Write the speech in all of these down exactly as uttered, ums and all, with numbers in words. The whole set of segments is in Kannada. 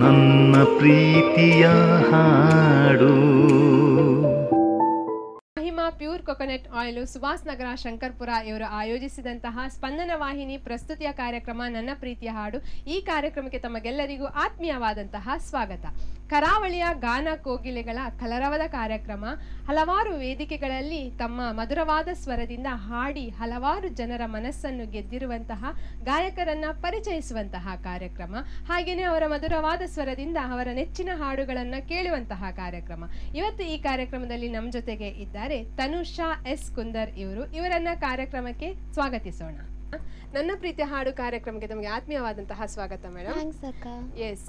ನನ್ನ ಪ್ರೀತಿಯ ಹಾಡು. Mahima pure coconut oil Subhas Nagar Shankarpura ಇವರು ಆಯೋಜಿಸಿದಂತಹ ಸ್ಪಂದನ ವಾಹಿನಿ ಪ್ರಸ್ತುತಿಯ ಕಾರ್ಯಕ್ರಮ ನನ್ನ ಪ್ರೀತಿಯ ಹಾಡು. ಈ ಕಾರ್ಯಕ್ರಮಕ್ಕೆ ತಮಗೆಲ್ಲರಿಗೂ ಆತ್ಮೀಯವಾದಂತಹ ಸ್ವಾಗತ. ಕರಾವಳಿಯ ಗಾನ ಕೋಗಿಲೆಗಳ ಕಲರವದ ಕಾರ್ಯಕ್ರಮ ಹಲವಾರು ವೇದಿಕೆಗಳಲ್ಲಿ ತಮ್ಮ ಮಧುರವಾದ ಸ್ವರದಿಂದ ಹಾಡಿ ಹಲವಾರು ಜನರ ಮನಸ್ಸನ್ನು ಗೆದ್ದಿರುವಂತಹ ಗಾಯಕರನ್ನ ಪರಿಚಯಿಸುವಂತಹ ಕಾರ್ಯಕ್ರಮ, ಹಾಗೆಯೇ ಅವರ ಮಧುರವಾದ ಸ್ವರದಿಂದ ಅವರ ನೆಚ್ಚಿನ ಹಾಡುಗಳನ್ನು ಕೇಳುವಂತಹ ಕಾರ್ಯಕ್ರಮ. ಇವತ್ತು ಈ ಕಾರ್ಯಕ್ರಮದಲ್ಲಿ ನಮ್ಮ ಜೊತೆಗೆ ಇದ್ದಾರೆ ತನುಷಾ ಎಸ್ ಕುಂದರ್ ಇವರು. ಇವರನ್ನ ಕಾರ್ಯಕ್ರಮಕ್ಕೆ ಸ್ವಾಗತಿಸೋಣ. ನನ್ನ ಪ್ರೀತಿಯ ಹಾಡು ಕಾರ್ಯಕ್ರಮಕ್ಕೆ ತಮಗೆ ಆತ್ಮೀಯವಾದಂತಹ ಸ್ವಾಗತ ಮೇಡಮ್. ಎಸ್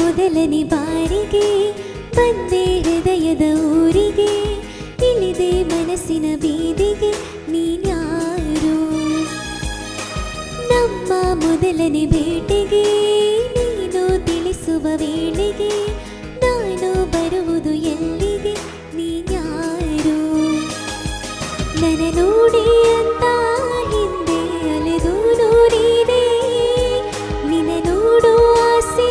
ಮೊದಲನೇ ಬಾರಿಗೆ ಬಂದೆ ಹೃದಯದ ಊರಿಗೆ, ಇಳಿದೆ ಮನಸ್ಸಿನ ಬೀದಿಗೆ ನೀನ್ಯಾರು. ನಮ್ಮ ಮೊದಲನೇ ಬೇಟೆಗೆ ನೀನು ತಿಳಿಸುವ ವೇಳೆಗೆ ನಾನು ಬರುವುದು ಎಲ್ಲಿಗೆ ನೀನ್ಯಾರು. ನನ್ನ ನೋಡಿ ಅಂತ ಹಿಂದೆ ಅಲೆದು ನೋಡಿದೆ, ನಿನ್ನ ನೋಡು ಆಸೆ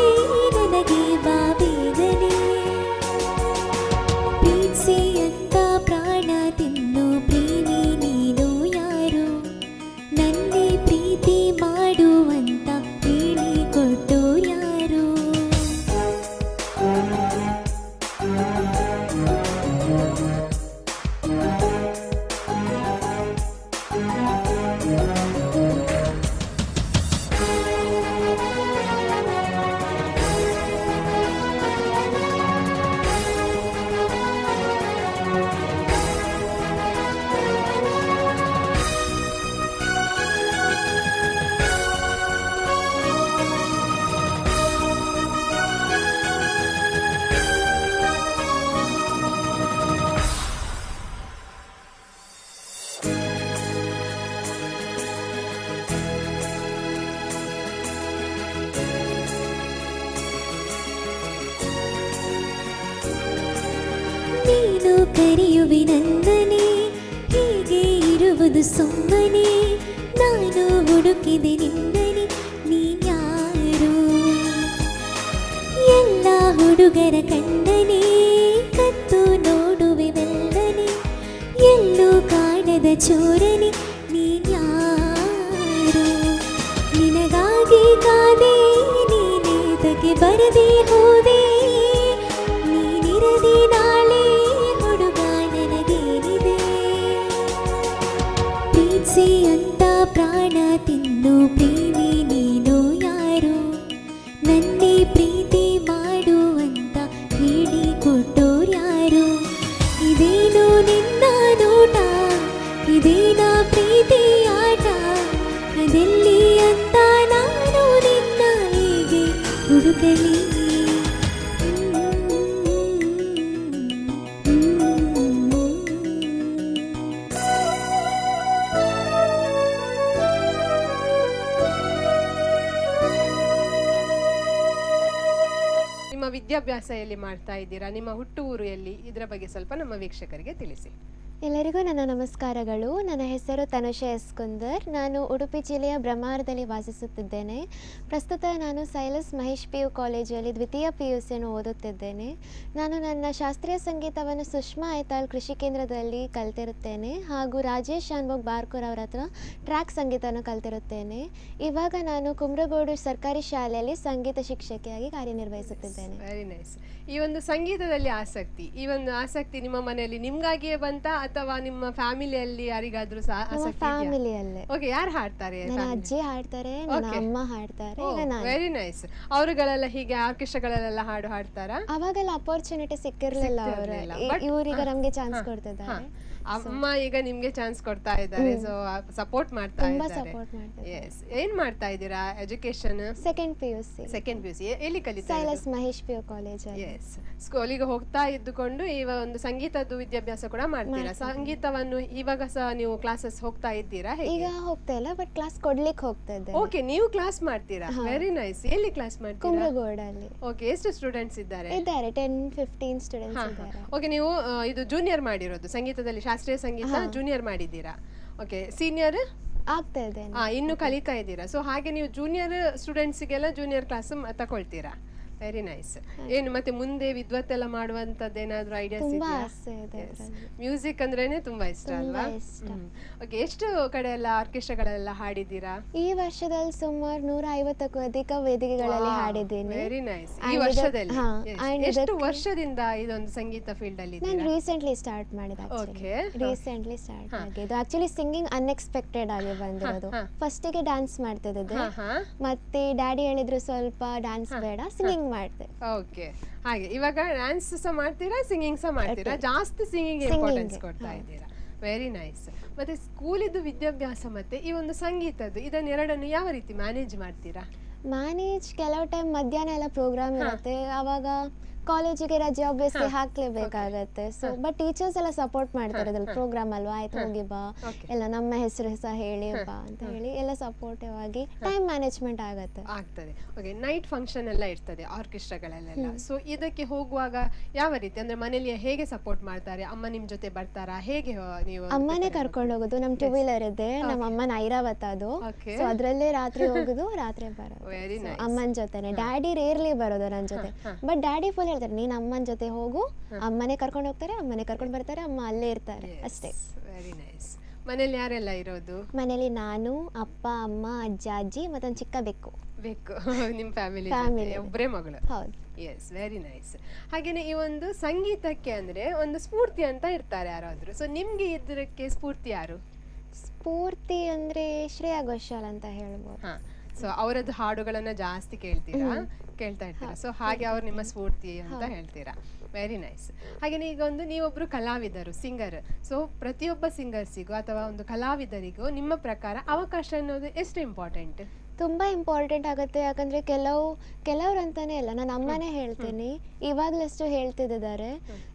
ಕರೆಯುವಿನಂದನೆ, ಹೀಗೆ ಇರುವುದು ಸುಮ್ಮನೆ. ನಾನು ಹುಡುಕಿದೆ ನಿನ್ನನೆ, ನೀನ್ಯಾರು. ಎಲ್ಲ ಹುಡುಗರ ಕಣ್ಣನೆ ಕತ್ತು ನೋಡುವೆ ಮೆಲ್ಲನೆ, ಎಲ್ಲೂ ಕಾಣದ ಚೋರನೆ ನೀನ್ಯಾರು. ನಿನಗಾಗಿ ಕಾದೆ ನೀನೆ ತಗೆ ಬರದೆ ಹೋದೆ, ನೀನಿರದೆ ನಾಳೆ ಅಂತ ಪ್ರಾಣ ತಿನ್ನು ಪ್ರೇಮಿ ನೀನು ಯಾರು. ನನ್ನೇ ಪ್ರೀತಿ ಮಾಡುವಂತ ಹೇಳಿಕೊಟ್ಟೋರ್ಯಾರು. ಇದೇನು ನಿನ್ನ ನೋಟ, ಇದೇನ ಪ್ರೀತಿಯಾಟ ಅದೆಲ್ಲಿ ಅಂತ ನಾನು ನಿನ್ನ ಹೀಗೆ ಹುಡುಕಲಿ. ವಿದ್ಯಾಭ್ಯಾಸ ಎಲ್ಲಿ ಮಾಡ್ತಾ ಇದ್ದೀರಾ, ನಿಮ್ಮ ಹುಟ್ಟು ಊರು ಎಲ್ಲಿ, ಇದರ ಬಗ್ಗೆ ಸ್ವಲ್ಪ ನಮ್ಮ ವೀಕ್ಷಕರಿಗೆ ತಿಳಿಸಿ. ಎಲ್ಲರಿಗೂ ನನ್ನ ನಮಸ್ಕಾರಗಳು. ನನ್ನ ಹೆಸರು ತನುಷಾ ಎಸ್ ಕುಂದರ್. ನಾನು ಉಡುಪಿ ಜಿಲ್ಲೆಯ ಬ್ರಹ್ಮಾರದಲ್ಲಿ ವಾಸಿಸುತ್ತಿದ್ದೇನೆ. ಪ್ರಸ್ತುತ ನಾನು ಸೈಲಸ್ ಮಹೇಶ್ ಪಿ ಯು ಕಾಲೇಜಲ್ಲಿ ದ್ವಿತೀಯ ಪಿ ಯು ಸಿಯನ್ನು ಓದುತ್ತಿದ್ದೇನೆ. ನಾನು ನನ್ನ ಶಾಸ್ತ್ರೀಯ ಸಂಗೀತವನ್ನು ಸುಷ್ಮಾ ಐತಾಳ್ ಕೃಷಿ ಕೇಂದ್ರದಲ್ಲಿ ಕಲ್ತಿರುತ್ತೇನೆ ಹಾಗೂ ರಾಜೇಶ್ ಶಾನ್ಭೋಗ್ ಬಾರ್ಕೂರ್ ಅವರ ಹತ್ರ ಟ್ರ್ಯಾಕ್ ಸಂಗೀತವನ್ನು ಕಲ್ತಿರುತ್ತೇನೆ. ಇವಾಗ ನಾನು ಕುಮ್ರಗೋಡು ಸರ್ಕಾರಿ ಶಾಲೆಯಲ್ಲಿ ಸಂಗೀತ ಶಿಕ್ಷಕಿಯಾಗಿ ಕಾರ್ಯನಿರ್ವಹಿಸುತ್ತಿದ್ದೇನೆ. Very nice. ಈ ಒಂದು ಸಂಗೀತದಲ್ಲಿ ಆಸಕ್ತಿ, ಈ ಒಂದು ಆಸಕ್ತಿ ನಿಮ್ಮ ಮನೆಯಲ್ಲಿ ನಿಮಗಾಗಿಯೇ ಬಂತ ಅಥವಾ ನಿಮ್ಮ ಫ್ಯಾಮಿಲಿಯಲ್ಲಿ ಯಾರಿಗಾದ್ರೂ ಸಹ ಆಸಕ್ತಿ? ಫ್ಯಾಮಿಲಿಯಲ್ಲೇ. ಓಕೆ, ಯಾರು ಹಾಡ್ತಾರೆ? ನನ್ನ ಅಜ್ಜಿ ಹಾಡ್ತಾರೆ, ನನ್ನ ಅಮ್ಮ ಹಾಡ್ತಾರೆ. Very nice. ಅವರುಗಳೆಲ್ಲ ಹೀಗೆ ಆರ್ಕೆಸ್ಟ್ರಾಗಳೆಲ್ಲ ಹಾಡು ಹಾಡ್ತಾರಾ? ಅವಾಗೆಲ್ಲ ಅಪರ್ಚುನಿಟಿ ಸಿಕ್ಕಿರಲಿಲ್ಲ ಅವರೆಲ್ಲ, ಇವರಿಗೆ ನಮಗೆ ಚಾನ್ಸ್ ಕೊಡ್ತಿದ್ದಾರೆ. ಅಮ್ಮ ಈಗ ನಿಮ್ಗೆ ಚಾನ್ಸ್ ಕೊಡ್ತಾ ಇದ್ದಾರೆ, ಸೊ ಸಪೋರ್ಟ್ ಮಾಡ್ತಾ ಇದ್ದಾರೆ. ಎಸ್. ಏನ್ ಮಾಡ್ತಾ ಇದ್ದೀರಾ education? Second P U C. Second P U C ಎಲ್ಲಿ ಕಲಿತಾ? Silas Mahesh P U college. Yes. ಸ್ಕೂಲಿಗೆ ಹೋಗ್ತಾ ಇದ್ದುಕೊಂಡು ಈಗ ಒಂದು ಸಂಗೀತದ್ದು ವಿದ್ಯಾಭ್ಯಾಸ ಕೂಡ ಮಾಡ್ತೀರಾ. ಸಂಗೀತವನ್ನು ಇವಾಗ ಸಹ ನೀವು ಕ್ಲಾಸಸ್ ಹೋಗ್ತಾ ಇದ್ದೀರಾ? ಈಗ ಹೋಗ್ತಾ ಇಲ್ಲ, ಬಟ್ ಕ್ಲಾಸ್ ಕೊಡ್ಲಿಕ್ಕೆ ಹೋಗ್ತಾ ಇದ್ದೆ. ಓಕೆ, ನೀವು ಕ್ಲಾಸ್ ಮಾಡ್ತೀರಾ. Very nice. ಎಲ್ಲಿ ಕ್ಲಾಸ್ ಮಾಡ್ತೀರಾ? ಕುಮ್ರಗೋಡಲ್ಲಿ. ಓಕೆ, ಎಷ್ಟು ಸ್ಟೂಡೆಂಟ್ಸ್ ಇದ್ದಾರೆ? ಇದ್ದಾರೆ ಟೆನ್ ಫಿಫ್ಟೀನ್ ಸ್ಟೂಡೆಂಟ್ಸ್ ಇದ್ದಾರೆ. ಓಕೆ, ನೀವು ಇದು ಜೂನಿಯರ್ ಮಾಡಿರೋದು ಸಂಗೀತದಲ್ಲಿ, ಶಾಸ್ತ್ರೀಯ ಸಂಗೀತ ಜೂನಿಯರ್ ಮಾಡಿದ್ದೀರಾ. ಓಕೆ, ಸೀನಿಯರ್ ಆಗ್ತಾ ಇದೆ, ಇನ್ನು ಕಲಿತಾ ಇದ್ದೀರಾ. ಸೊ ಹಾಗೆ ನೀವು ಜೂನಿಯರ್ ಸ್ಟೂಡೆಂಟ್ಸ್ಗೆಲ್ಲ ಜೂನಿಯರ್ ಕ್ಲಾಸ್ ತಗೊಳ್ತೀರಾ. Very nice. ಏನು ಮತ್ತೆ ಮುಂದೆ ವಿದ್ವತ್ತೆಲ್ಲ ಮಾಡುವಂಥದ್ದು ಏನಾದರೂ ಐಡಿಯಾಸ್ ಇದೆಯಾ? ಮ್ಯೂಸಿಕ್ ಅಂದ್ರೇನೆ ತುಂಬಾ ಇಷ್ಟ ಅಲ್ವಾ? ಓಕೆ, ಎಷ್ಟು ಕಡೆ ಎಲ್ಲ ಆರ್ಕೆಸ್ಟ್ರಾಗಳೆಲ್ಲ ಹಾಡಿದ್ದೀರಾ? ಈ ವರ್ಷದಲ್ಲಿ ಸುಮಾರು ನೂರ ಐವತ್ತಕ್ಕೂ ಅಧಿಕ ವೇದಿಕೆಗಳಲ್ಲಿ ಹಾಡಿದ್ದೀನಿ. Very nice. ಈ ವರ್ಷದಲ್ಲಿ ಎಷ್ಟು ವರ್ಷದಿಂದ ಇದೊಂದು ಸಂಗೀತ ಫೀಲ್ಡ್ ಅಲ್ಲಿ ನಾನು ರೀಸೆಂಟ್ಲಿ ಸ್ಟಾರ್ಟ್ ಮಾಡಿದೆ. ಓಕೆ, ರೀಸೆಂಟ್ಲಿ ಸ್ಟಾರ್ಟ್ ಆಗಿದ್ದು. ಆಕ್ಚುಲಿ ಸಿಂಗಿಂಗ್ ಅನ್ಎಕ್ಸ್ಪೆಕ್ಟೆಡ್ ಆಗಿ ಬಂದಿರೋದು. ಫಸ್ಟಿಗೆ ಡಾನ್ಸ್ ಮಾಡ್ತಿದ್ದೆ, ಮತ್ತೆ ಡ್ಯಾಡಿ ಹೇಳಿದ್ರು ಸ್ವಲ್ಪ ಡಾನ್ಸ್ ಬೇಡ, ಸಿಂಗಿಂಗ್ ಮಾಡ್ತೆ. ಓಕೆ, ಹಾಗೆ ಇವಾಗ ಡ್ಯಾನ್ಸ್ ಸಹ ಮಾಡ್ತೀರಾ, ಸಿಂಗಿಂಗ್ ಸಹ ಮಾಡ್ತೀರಾ. ಜಾಸ್ತಿ ಸಿಂಗಿಂಗ್ ಇಂಪಾರ್ಟೆನ್ಸ್ ಕೊಡ್ತಾ ಇದ್ದೀರಾ. Very nice. ಮತ್ತೆ ಸ್ಕೂಲಿದ್ದು ವಿದ್ಯಾಭ್ಯಾಸ ಮತ್ತೆ ಈ ಒಂದು ಸಂಗೀತದ್ದು, ಇದನ್ನೆರಡನ್ನು ಯಾವ ರೀತಿ ಮ್ಯಾನೇಜ್ ಮಾಡ್ತೀರಾ? ಮ್ಯಾನೇಜ್ ಕೆಲವು ಟೈಮ್ ಮಧ್ಯಾಹ್ನ ಎಲ್ಲ ಪ್ರೋಗ್ರಾಮ್ ಇರುತ್ತೆ, ಆವಾಗ ಕಾಲೇಜಿಗೆ ರಜೆ ಆಬ್ವಿಯಸ್ಲಿ ಹಾಕ್ಲೇಬೇಕಾಗತ್ತೆ. ಸೊ ಬಟ್ ಟೀಚರ್ಸ್ ಎಲ್ಲ ಸಪೋರ್ಟ್ ಮಾಡ್ತಾರೆ, ಅದ್ರಲ್ಲಿ ಪ್ರೋಗ್ರಾಮ್ ಅಲ್ವಾ, ಆಯ್ತು ಹೋಗಿ ಬಾ, ಎಲ್ಲ ನಮ್ಮ ಹೆಸರು ಸಹ ಹೇಳಿ ಬಾ ಅಂತ ಹೇಳಿ ಎಲ್ಲ ಸಪೋರ್ಟಿವ್ ಆಗಿ ಟೈಮ್ ಮ್ಯಾನೇಜ್ಮೆಂಟ್ ಆಗತ್ತೆ ಆಗ್ತದೆ. ಓಕೆ, ನೈಟ್ ಫಂಕ್ಷನ್ ಎಲ್ಲ ಇರ್ತದೆ ಆರ್ಕೆಸ್ಟ್ರಾಗಳಲ್ಲೆಲ್ಲ, ಸೊ ಇದಕ್ಕೆ ಹೋಗುವಾಗ ಯಾವ ರೀತಿ ಅಂದ್ರೆ ಮನೇಲಿ ಹೇಗೆ ಸಪೋರ್ಟ್ ಮಾಡ್ತಾರೆ? ಅಮ್ಮ ನಿಮ್ ಜೊತೆ ಬರ್ತಾರಾ? ಹೇಗೆ ನೀವು? ಅಮ್ಮನೇ ಕರ್ಕೊಂಡು ಹೋಗೋದು. ನಮ್ ಟೂ ವೀಲರ್ ಇದೆ, ನಮ್ಮ ಅಮ್ಮನ ಐರಾವತ್ ಅದು, ಸೊ ಅದ್ರಲ್ಲೇ ರಾತ್ರಿ ಹೋಗುದು, ರಾತ್ರಿ ಬರೋದು ಅಮ್ಮನ ಜೊತೆನೆ. ಡ್ಯಾಡಿ ರೇರ್ಲಿ ಬರೋದು ನನ್ನ ಜೊತೆ, ಬಟ್ ಡ್ಯಾಡಿ ಫುಲ್ ಹೇಳ್ತಾರೆ ನೀನ್ ಅಮ್ಮನ ಜೊತೆ ಹೋಗು, ಅಮ್ಮನೇ ಕರ್ಕೊಂಡು ಹೋಗ್ತಾರೆ, ಅಮ್ಮನೇ ಕರ್ಕೊಂಡು ಬರ್ತಾರೆ, ಅಮ್ಮ ಅಲ್ಲೇ ಇರ್ತಾರೆ ಅಷ್ಟೇ. Very nice. ಮನೇಲಿ ಯಾರೆಲ್ಲ ಇರೋದು? ಮನೇಲಿ ನಾನು, ಅಪ್ಪ, ಅಮ್ಮ, ಅಜ್ಜ, ಅಜ್ಜಿ, ಮತ್ತೊಂದು ಚಿಕ್ಕ ಬೆಕ್ಕು. ಬೆಕ್ಕು ನಿಮ್ಮ ಫ್ಯಾಮಿಲಿ? ಫ್ಯಾಮಿಲಿ, ಒಬ್ಬರೇ ಮಗಳು. ಹೌದು. Yes, very nice. ಹಾಗೇನೆ ಈ ಒಂದು ಸಂಗೀತಕ್ಕೆ ಅಂದ್ರೆ ಒಂದು ಸ್ಫೂರ್ತಿ ಅಂತ ಇರ್ತಾರೆ ಯಾರಾದ್ರೂ, ಸೊ ನಿಮ್ಗೆ ಇದಕ್ಕೆ ಸ್ಫೂರ್ತಿ ಯಾರು? ಸ್ಫೂರ್ತಿ ಅಂದ್ರೆ ಶ್ರೇಯಾ ಘೋಷಾಲ್ ಅಂತ ಹೇಳ್ಬೋದು. ಸೊ ಅವರದ್ದು ಹಾಡುಗಳನ್ನ ಜಾಸ್ತಿ ಕೇಳ್ತೀರಾ, ಕೇಳ್ತಾ ಇರ್ತೀರಾ, ಸೊ ಹಾಗೆ ಅವ್ರು ನಿಮ್ಮ ಸ್ಫೂರ್ತಿ ಅಂತ ಹೇಳ್ತೀರಾ. Very nice. ಹಾಗೇನೆ ಈಗ ಒಂದು ನೀವೊಬ್ರು ಕಲಾವಿದರು, ಸಿಂಗರ್, ಸೊ ಪ್ರತಿಯೊಬ್ಬ ಸಿಂಗರ್ಸಿಗೂ ಅಥವಾ ಒಂದು ಕಲಾವಿದರಿಗೂ ನಿಮ್ಮ ಪ್ರಕಾರ ಅವಕಾಶ ಅನ್ನೋದು ಎಷ್ಟು ಇಂಪಾರ್ಟೆಂಟ್? ತುಂಬ ಇಂಪಾರ್ಟೆಂಟ್ ಆಗುತ್ತೆ. ಯಾಕಂದರೆ ಕೆಲವು ಕೆಲವ್ರು ಅಂತಾನೆ ಇಲ್ಲ, ನಾನು ಅಮ್ಮನೇ ಹೇಳ್ತೀನಿ, ಇವಾಗಲಷ್ಟು ಹೇಳ್ತಿದ್ದಾರೆ,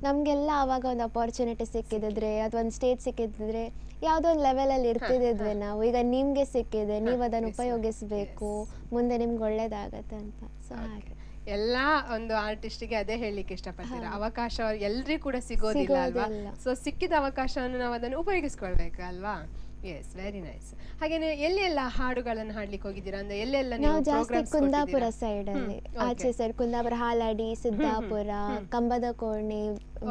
ನಮಗೆಲ್ಲ ಆವಾಗ ಒಂದು ಅಪಾರ್ಚುನಿಟಿ ಸಿಕ್ಕಿದ್ರೆ ಅಥವಾ ಒಂದು ಸ್ಟೇಜ್ ಸಿಕ್ಕಿದ್ರೆ ಯಾವುದೋ ಒಂದು ಲೆವೆಲಲ್ಲಿ ಇರ್ತಿದ್ವಿ ನಾವು, ಈಗ ನಿಮಗೆ ಸಿಕ್ಕಿದೆ, ನೀವು ಅದನ್ನು ಉಪಯೋಗಿಸಬೇಕು, ಮುಂದೆ ನಿಮ್ಗೆ ಒಳ್ಳೇದಾಗತ್ತೆ ಅಂತ. ಸೊ ಹಾಗೆ ಎಲ್ಲ ಒಂದು ಆರ್ಟಿಸ್ಟಿಗೆ ಅದೇ ಹೇಳಲಿಕ್ಕೆ ಇಷ್ಟಪಡ್ತೀರಾ, ಅವಕಾಶ ಎಲ್ಲರಿಗೂ ಕೂಡ ಸಿಗೋದಿಲ್ಲ ಅಲ್ವಾ, ಸೊ ಸಿಕ್ಕಿದ ಅವಕಾಶವನ್ನು ನಾವು ಅದನ್ನು ಉಪಯೋಗಿಸ್ಕೊಳ್ಬೇಕಲ್ವಾ. S, very nice. ಹಾಗೇನೆ ಎಲ್ಲೆಲ್ಲ ಹಾಡುಗಳನ್ನು ಹಾಡ್ಲಿಕ್ಕೆ ಹೋಗಿದ್ದೀರಾ ಅಂದ್ರೆ ಎಲ್ಲೆಲ್ಲ? ನಾವು ಜಾಸ್ತಿ ಕುಂದಾಪುರ ಸೈಡ್ ಅಲ್ಲಿ, ಆಚೆ ಸೈಡ್ ಕುಂದಾಪುರ, ಹಾಲಾಡಿ, ಸಿದ್ಧಾಪುರ, ಕಂಬದಕೋರ್ಣಿ,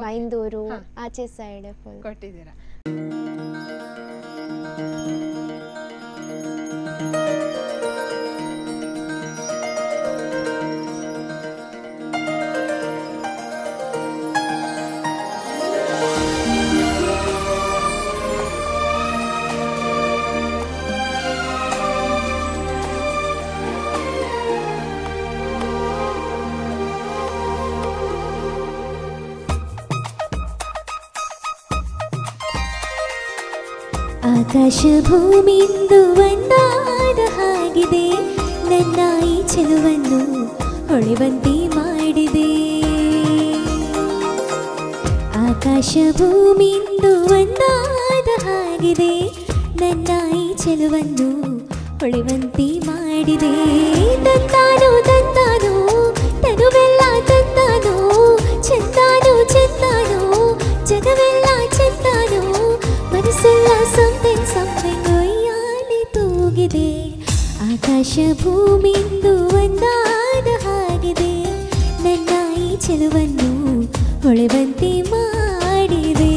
ಬೈಂದೂರು, ಆಚೆ ಸೈಡ್ ಕೊಟ್ಟಿದ್ದೀರಾ. ಆಕಾಶ ಭೂಮಿಂದು ಒಂದಾದ ಹಾಗಿದೆ, ನನ್ನ ಈ ಚೆಲುವನ್ನು ಹೊಳೆವಂತೆ ಮಾಡಿದೆ. ಆಕಾಶ ಭೂಮಿಂದು ಒಂದಾದ ಹಾಗಿದೆ, ನನ್ನ ಈ ಚೆಲುವನ್ನು ಹೊಳೆವಂತೆ ಮಾಡಿದೆ. ತಂತಾನು ತಂತಾನು ತನುವೆಲ್ಲ ತಂತಾನು, ಚೆಂದಾನು ಚೆಂದಾನು ಜಗವೆಲ್ಲ ಚೆಂದಾನು, ಮನಸ್ಸೆಲ್ಲ ಸಂತೆನ್ ಸಂತೆ ಒಯ್ಯಾಲೆ ತೂಗಿದೆ. ಆಕಾಶ ಭೂಮಿಂದು ಒಂದಾದ ಹಾಗಿದೆ, ನನ್ನ ಈ ಚೆಲುವನ್ನು ಹೊಳೆವಂತೆ ಮಾಡಿದೆ.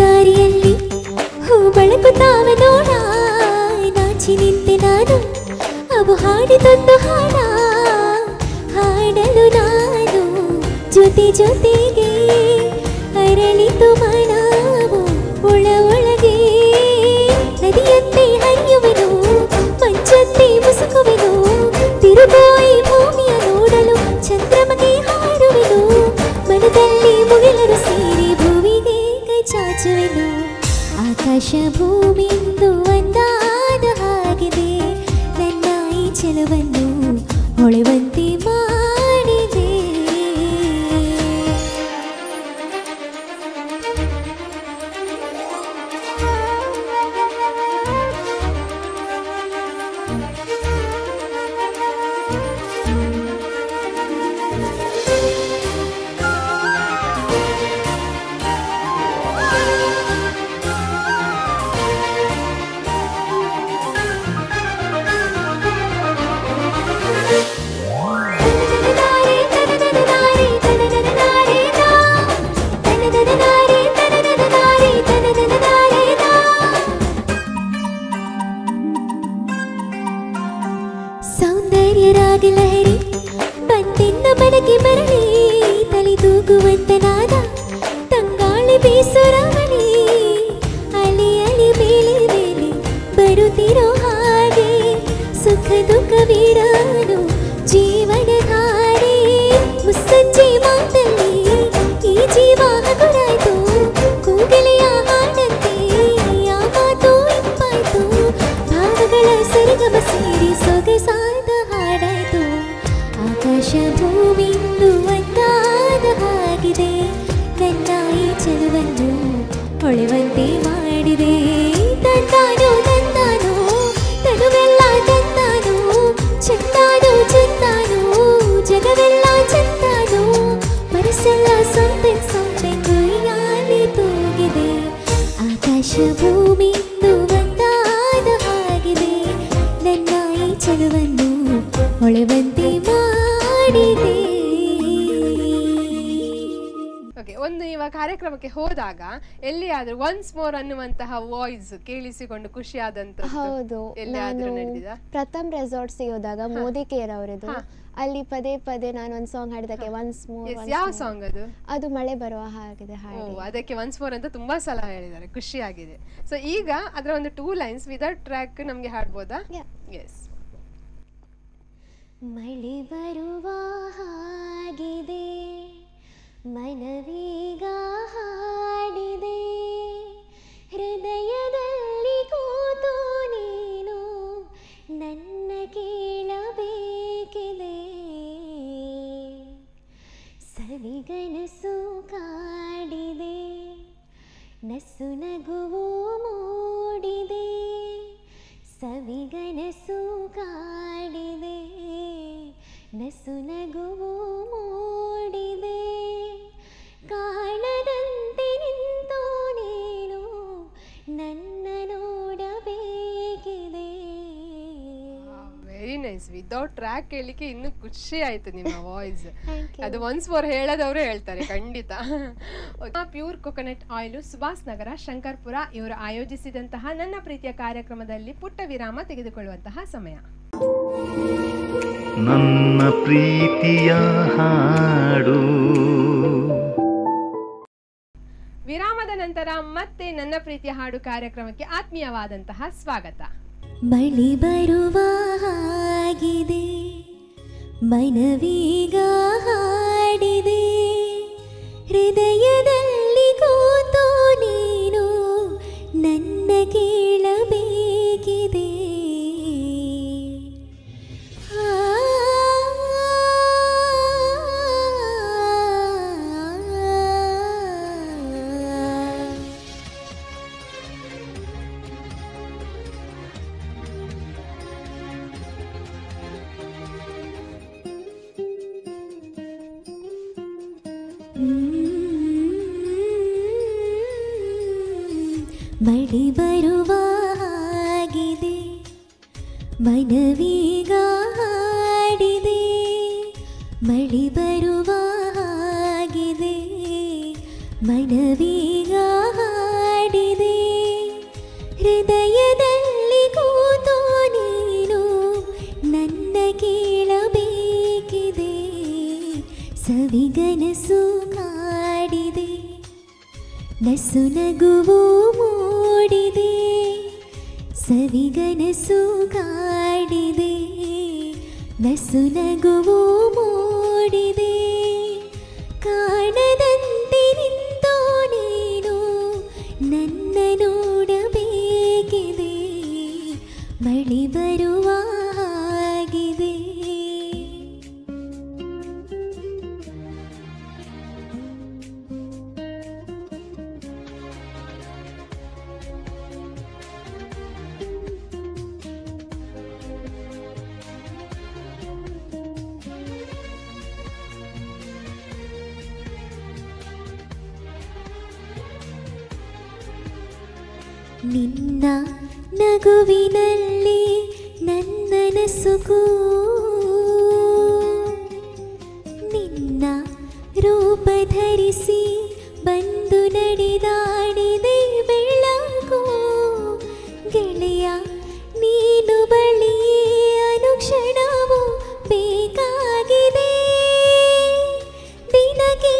ದಾರಿಯಲ್ಲಿ ಹೂ ಬಳಕುತ್ತಾವ ನೋಡ, ನಾಚಿ ನಿಂತೆ ನಾನು ಅವು ಹಾಡಿದೊಂದು ಹಾಡ ಹಾಡಲು, ನಾನು ಜೊತೆ ಜೊತೆಗೆ ಅರಳಿತು ಮನವು ಒಳ ಒಳಗೆ. ನದಿಯಂತೆ ಹರಿಯುವೆನು, ಮಂಚಂತೆ ಮುಸುಕುವೆನು, ತಿರುಗೋಯಿ ಭೂಮಿಯ ನೋಡಲು ಚಂದ್ರಮಗೆ ಹಾಡುವೆನು, ಮನದಲ್ಲಿ ಮುಗಿಲರು ಸೇರಿ ಚಾಚುವೆನು. ಆಕಾಶ ಭೂಮಿಂದು ಒಂದಾದ ಹಾಗಿದೆ, ನನ್ನ ಈ ಚೆಲುವನ್ನು ಹೊಳೆವಂತೆ ಮಾಡಿದೆ. ಕಾರ್ಯಕ್ರಮಕ್ಕೆ ಹೋದಾಗ ಎಲ್ಲಿಯಾದ್ರೂ ಒನ್ಸ್ ಮೋರ್ ಅನ್ನುವಂತಹ ವಾಯ್ಸ್ ಕೇಳಿಸಿಕೊಂಡು ಖುಷಿಯಾದಂತ ಹೌದು. ಪ್ರಥಮ್ ರೆಸಾರ್ಟ್ಸ್ ಹೋದಾಗ ಮೋದಿ ಕೇರ್ ಅವರದು, ಅಲ್ಲಿ ಪದೇ ಪದೇ ನಾನು ಒಂದು ಸಾಂಗ್ ಹಾಡಿದಕ್ಕೆ ಒನ್ಸ್ ಮೋರ್. ಯಾವ ಸಾಂಗ್ ಅದು? ಅದು ಮಳೆ ಬರುವ ಹಾಗಿದೆ ಹಾಡು. ಅದಕ್ಕೆ ಒನ್ಸ್ ಮೋರ್ ಅಂತ ತುಂಬಾ ಸಲ ಹೇಳಿದ್ದಾರೆ, ಖುಷಿಯಾಗಿದೆ. ಸೊ ಈಗ ಅದರ ಒಂದು ಟೂ ಲೈನ್ಸ್ ವಿದೌಟ್ ಟ್ರ್ಯಾಕ್ ನಮಗೆ ಹಾಡಬಹುದಾ? ಎಸ್. ಮಳೆ ಬರುವ ಹಾಗಿದೆ, ಮನವೀಗ ಹಾಡಿದೆ, ಹೃದಯದಲ್ಲಿ ಕೂತು ನೀನು ನನ್ನ ಕೇಳಬೇಕಿದೆ, ಸವಿಗನಸು ಕಾಡಿದೆ, ನಸು ನಗುವು ಮೂಡಿದೆ, ಸವಿಗನಸು ಕಾಡಿದೆ, ನಸು ನಗುವು ಮೂಡಿದೆ, ಕಾಣದಂತೆ ನಿಂತು ನೀನು nice. Without track, kelike innu kushi aithu nimma voice. Adu once for heladavre heltare kandita. Pure coconut oil Subhas Nagara Shankarpura ivaru ayojisidantaha Nanna Preetiya ಕಾರ್ಯಕ್ರಮದಲ್ಲಿ ಪುಟ್ಟ ವಿರಾಮ ತೆಗೆದುಕೊಳ್ಳುವಂತಹ ಸಮಯ. ನನ್ನ ಪ್ರೀತಿಯ ಹಾಡು. ವಿರಾಮದ ನಂತರ ಮತ್ತೆ ನನ್ನ ಪ್ರೀತಿಯ ಹಾಡು ಕಾರ್ಯಕ್ರಮಕ್ಕೆ ಆತ್ಮೀಯವಾದಂತಹ ಸ್ವಾಗತ. ಬಳಿ ಬರುವ ಹಾಗಿದೆ ಮನವೀಗ ಹಾಡಿದೆ ಹೃದಯದಲ್ಲಿ ಕೂತು ನೀನು ನನ್ನ ಕೇಳಬೇಕಿದೆ ಬಳಿ ಬರುವ ಹಾಗಿದೆ ಮನವೀಗ ಹಾಡಿದೆ ಬಳಿ ಬರುವ ಹಾಗಿದೆ ಮನವೀಗ ಹಾಡಿದೆ ಹೃದಯದಲ್ಲಿ ಕೂತು ನೀನು ನನ್ನ ಕೇಳಬೇಕಿದೆ ಸವಿಗನಸು ಕಾಡಿದೆ ನಸು ನಗುವು ಮೂಡಿದೆ ಸವಿಗನಸು ಕಾಡಿದೆ ನಸು ನಗುವು ಮೂಡಿದೆ ಕಾಣದಂತೆ ನಿಂತು ನೀನು ನನ್ನ ನೋಡಬೇಕಿದೆ ಬಳಿ ಬರುವ ಹಾಗಿದೆ ನಿನ್ನ ನಗುವಿನಲ್ಲಿ ನನ್ನ ನಸುಕು ನಿನ್ನ ರೂಪ ಧರಿಸಿ ಬಂದು ನಡೆದಾಡಿದೆ ಬೆಳಕು ಗೆಳೆಯ ನೀನು ಬಳಿಯೇ ಅನುಕ್ಷಣವು ಬೇಕಾಗಿದೆ ದಿನಕ್ಕೆ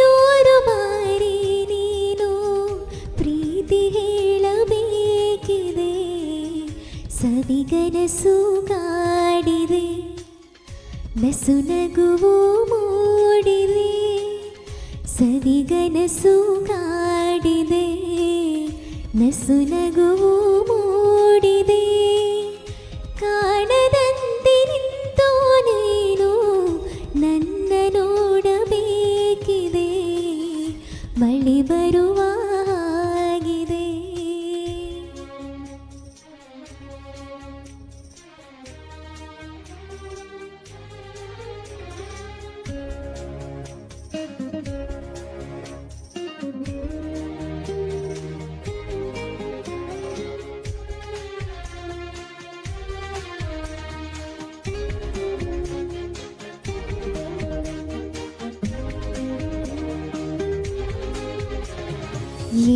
ನೂರು ಬಾರಿ ನೀನು ಪ್ರೀತಿ ಸವಿಗನಸು ಕಾಡಿದೆ ನಸು ನಗುವು ಮೂಡಿದೆ ಸವಿಗನಸು ಕಾಡಿದೆ ನಸು ನಗುವು ಮೂಡಿದೆ ಕಾಣದಂತೆ ನಿಂತು ನೀನು ನನ್ನ ನೋಡಬೇಕಿದೆ ಬಳಿ ಬರುವ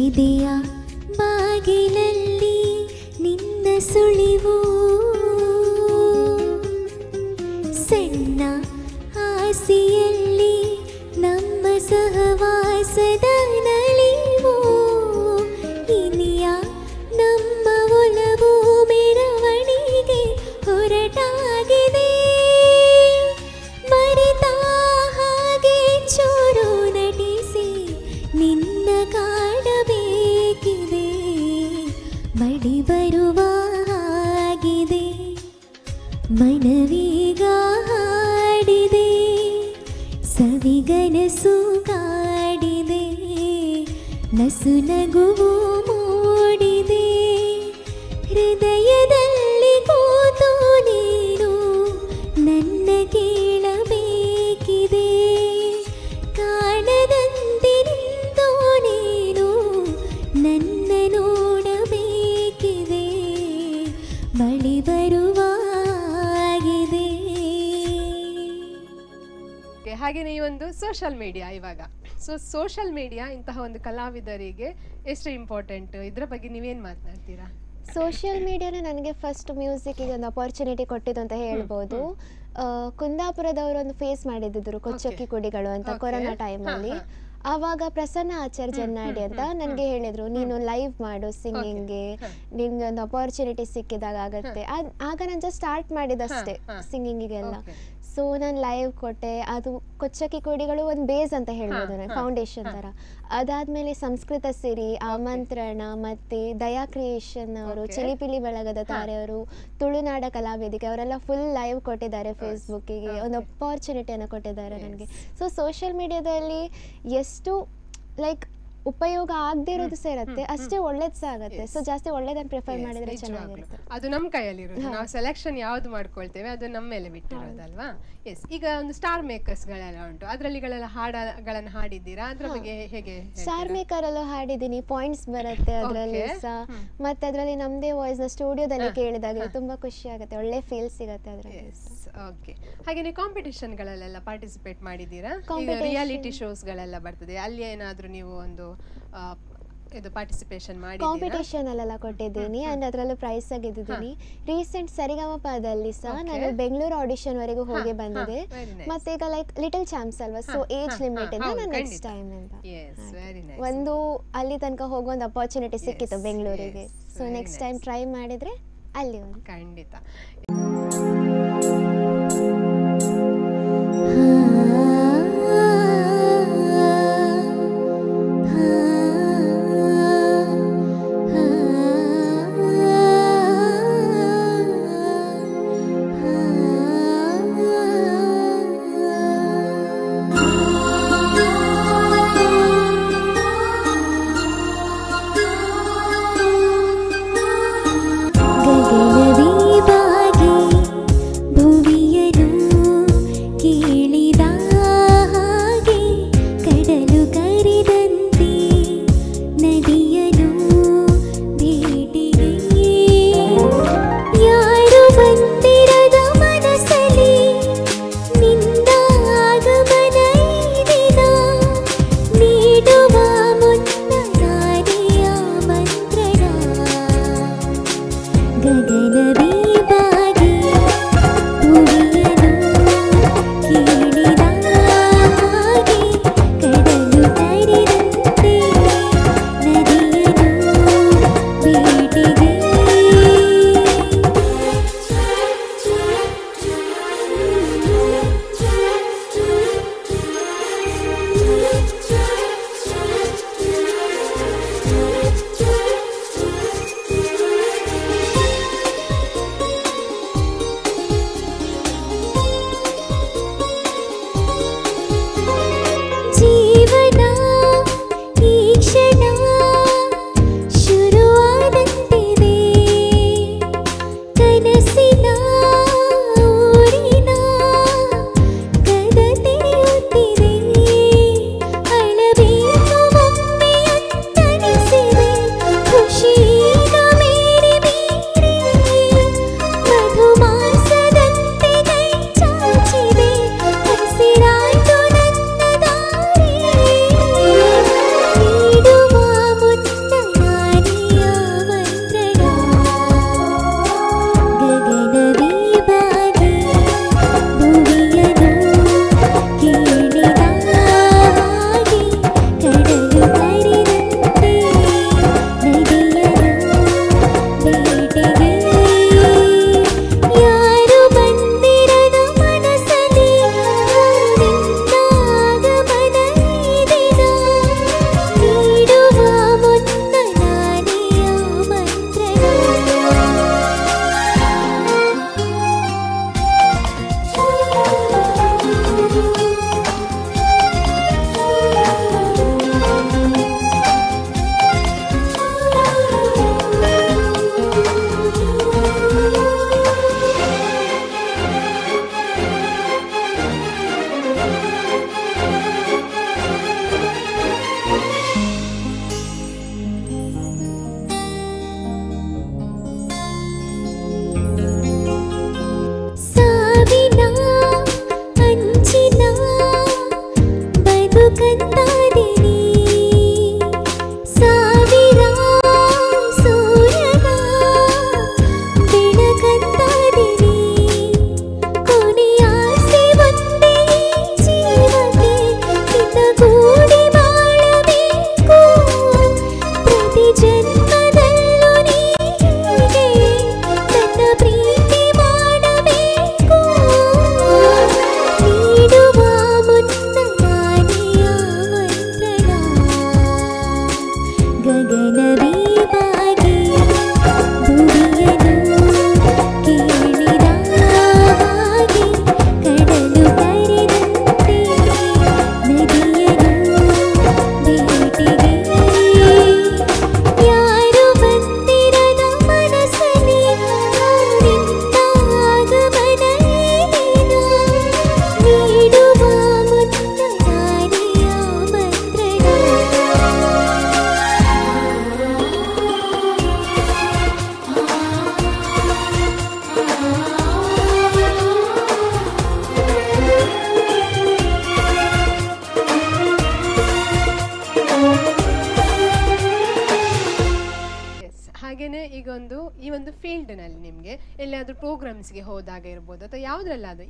ಎದೆಯ ಬಾಗಿಲಲ್ಲಿ ನಿನ್ನ ಸುಳಿವು ಸಣ್ಣ ಆಸೆಯಲ್ಲಿ ನಮ್ಮ ಸಹವಾಸದ ನಲಿವು ಇನಿಯ ನಮ್ಮ ಒಲವು ಮೆರವಣಿಗೆ ಹೊರಟಾಗಿದೆ ಮರೆತ ಹಾಗೆ ಚೂರು ನಟಿಸಿ ನಿನ್ನ ಕಾಣಬೇಕಿದೆ ಬಳಿ ಬರುವ ಹಾಗಿದೆ ಮನವೀಗ ಹಾಡಿದೆ ಸವಿಗನಸು ಕಾಡಿದೆ ನಸು ನಗುವು ಮೂಡಿದೆ ಹೃದಯದಲ್ಲಿ ಕೂತು ನೀನು ನನ್ನ ಕೇಳಬೇಕಿದೆ ಕಾಣದಂತೆ ನಿಂತು ನೀನು ನನ್ನ ನೋಡಬೇಕಿದೆ ಬಳಿ ಬರುವ ಹಾಗೇನೇ ಈ ಒಂದು ಸೋಷಲ್ ಮೀಡಿಯಾ ಇವಾಗ. ಸೊ ಸೋಷಲ್ ಮೀಡಿಯಾ ಇಂತಹ ಒಂದು ಕಲಾವಿದರಿಗೆ ಎಷ್ಟು ಇಂಪಾರ್ಟೆಂಟ್, ಇದರ ಬಗ್ಗೆ ನೀವೇನು ಮಾತನಾಡ್ತೀರಾ? ಸೋಷಿಯಲ್ ಮೀಡಿಯಾನೇ ನನಗೆ ಫಸ್ಟ್ ಮ್ಯೂಸಿಕ್ಗೆ ಒಂದು ಅಪಾರ್ಚುನಿಟಿ ಕೊಟ್ಟಿದ್ದು ಅಂತ ಹೇಳ್ಬೋದು. ಕುಂದಾಪುರದವರು ಒಂದು ಫೇಸ್ ಮಾಡಿದ್ದಿದ್ರು ಕೊಚ್ಚಕ್ಕಿ ಕುಡಿಗಳು ಅಂತ ಕೊರೋನಾ ಟೈಮಲ್ಲಿ. ಆವಾಗ ಪ್ರಸನ್ನ ಆಚಾರ್ ಜನ್ನಾಡಿ ಅಂತ ನನಗೆ ಹೇಳಿದರು, ನೀನು ಲೈವ್ ಮಾಡು ಸಿಂಗಿಂಗ್ಗೆ, ನಿನಗೆ ಒಂದು ಅಪಾರ್ಚುನಿಟಿ ಸಿಕ್ಕಿದಾಗ ಆಗುತ್ತೆ. ಆಗ ನಾನು ಜಸ್ಟ್ ಸ್ಟಾರ್ಟ್ ಮಾಡಿದಷ್ಟೇ ಸಿಂಗಿಂಗಿಗೆಲ್ಲ. ಸೊ ನಾನು ಲೈವ್ ಕೊಟ್ಟೆ, ಅದು ಕೊಚ್ಚಕ್ಕಿ ಕೋಡಿಗಳು ಒಂದು ಬೇಸ್ ಅಂತ ಹೇಳ್ಬೋದು, ನಾನು ಫೌಂಡೇಶನ್ ಥರ. ಅದಾದಮೇಲೆ ಸಂಸ್ಕೃತ ಸಿರಿ, ಆಮಂತ್ರಣ, ಮತ್ತು ದಯಾ ಕ್ರಿಯೇಷನ್ ಅವರು, ಚಿಲಿಪಿಲಿ ಬಳಗದ ತಾರೆಯವರು, ತುಳುನಾಡ ಕಲಾವೇದಿಕೆ ಅವರೆಲ್ಲ ಫುಲ್ ಲೈವ್ ಕೊಟ್ಟಿದ್ದಾರೆ ಫೇಸ್ಬುಕ್ಕಿಗೆ, ಒಂದು ಅಪಾರ್ಚುನಿಟಿಯನ್ನು ಕೊಟ್ಟಿದ್ದಾರೆ ನನಗೆ. ಸೊ ಸೋಷಿಯಲ್ ಮೀಡಿಯಾದಲ್ಲಿ ಎಷ್ಟು ಲೈಕ್ ಉಪಯೋಗ ಆಗದೆ ಇರೋದು ಸೇರುತ್ತೆ, ಅಷ್ಟೇ ಒಳ್ಳೇದು ಸಹ ಆಗುತ್ತೆ. ಸೊ ಜಾಸ್ತಿ ಒಳ್ಳೇದನ್ನು ಪ್ರಿಫರ್ ಮಾಡಿದರೆ ಚೆನ್ನಾಗಿರುತ್ತೆ. ಅದು ನಮ್ಮ ಕೈಯಲ್ಲಿರೋದು, ನಾವು ಸೆಲೆಕ್ಷನ್ ಯಾವ್ದು ಮಾಡ್ಕೊಳ್ತೇವೆ ಅದು ನಮ್ಮ ಮೇಲೆ ಬಿಟ್ಟಿರೋದಲ್ವಾ. ಎಸ್, ಈಗ ಒಂದು ಸ್ಟಾರ್ ಮೇಕರ್ಸ್ಗಳೆಲ್ಲ ಉಂಟು, ಅದರಲ್ಲಿಗಳೆಲ್ಲ ಹಾಡಗಳನ್ನು ಹಾಡಿದ್ದೀರಾ, ಅದ್ರ ಬಗ್ಗೆ ಹೇಗೆ? ಸ್ಟಾರ್ ಮೇಕರಲ್ಲೂ ಹಾಡಿದ್ದೀನಿ, ಪಾಯಿಂಟ್ಸ್ ಬರುತ್ತೆ ಅದರಲ್ಲಿ ಸಹ. ಮತ್ತೆ ಅದರಲ್ಲಿ ನಮ್ಮದೇ ವಾಯ್ಸ್ನ ಸ್ಟುಡಿಯೋದಲ್ಲಿ ಕೇಳಿದಾಗ ತುಂಬ ಖುಷಿ ಆಗುತ್ತೆ, ಒಳ್ಳೆ ಫೀಲ್ ಸಿಗುತ್ತೆ ಅದರಲ್ಲಿ. ಓಕೆ, ಹಾಗೆಯೇ ಕಾಂಪಿಟೇಷನ್ಗಳಲ್ಲೆಲ್ಲ ಪಾರ್ಟಿಸಿಪೇಟ್ ಮಾಡಿದ್ದೀರಾ? ರಿಯಾಲಿಟಿ ಶೋಸ್ಗಳೆಲ್ಲ ಬರ್ತದೆ, ಅಲ್ಲಿ ಏನಾದರೂ ನೀವು ಒಂದು ಇದು ಪಾರ್ಟಿಸಿಪೇಷನ್ ಮಾಡಿ ಕಾಂಪಿಟೇಷನ್ ಅಲ್ಲೆಲ್ಲ ಕೊಟ್ಟಿದ್ದೀನಿ, ಆ್ಯಂಡ್ ಅದರಲ್ಲೂ ಪ್ರೈಸ್ ಆಗಿದ್ದೀನಿ. ರೀಸೆಂಟ್ ಸರಿಗಮಪದಲ್ಲಿ ಸಹ ನಾನು ಬೆಂಗಳೂರು ಆಡಿಷನ್ವರೆಗೂ ಹೋಗಿ ಬಂದಿದೆ. ಮತ್ತೆ ಈಗ ಲೈಕ್ ಲಿಟಲ್ ಚಾಂಪ್ಸ್ ಅಲ್ವಾ, ಸೊ ಏಜ್ ಲಿಮಿಟ್ ಇಂದ ನಾನು ನೆಕ್ಸ್ಟ್ ಟೈಮ್ ಇಂದ ಒಂದು ಅಲ್ಲಿ ತನಕ ಹೋಗೋ ಒಂದು ಅಪಾರ್ಚುನಿಟಿ ಸಿಕ್ಕಿತ್ತು ಬೆಂಗಳೂರಿಗೆ. ಸೊ ನೆಕ್ಸ್ಟ್ ಟೈಮ್ ಟ್ರೈ ಮಾಡಿದರೆ ಅಲ್ಲಿ ಒಂದು ಖಂಡಿತ. Gagana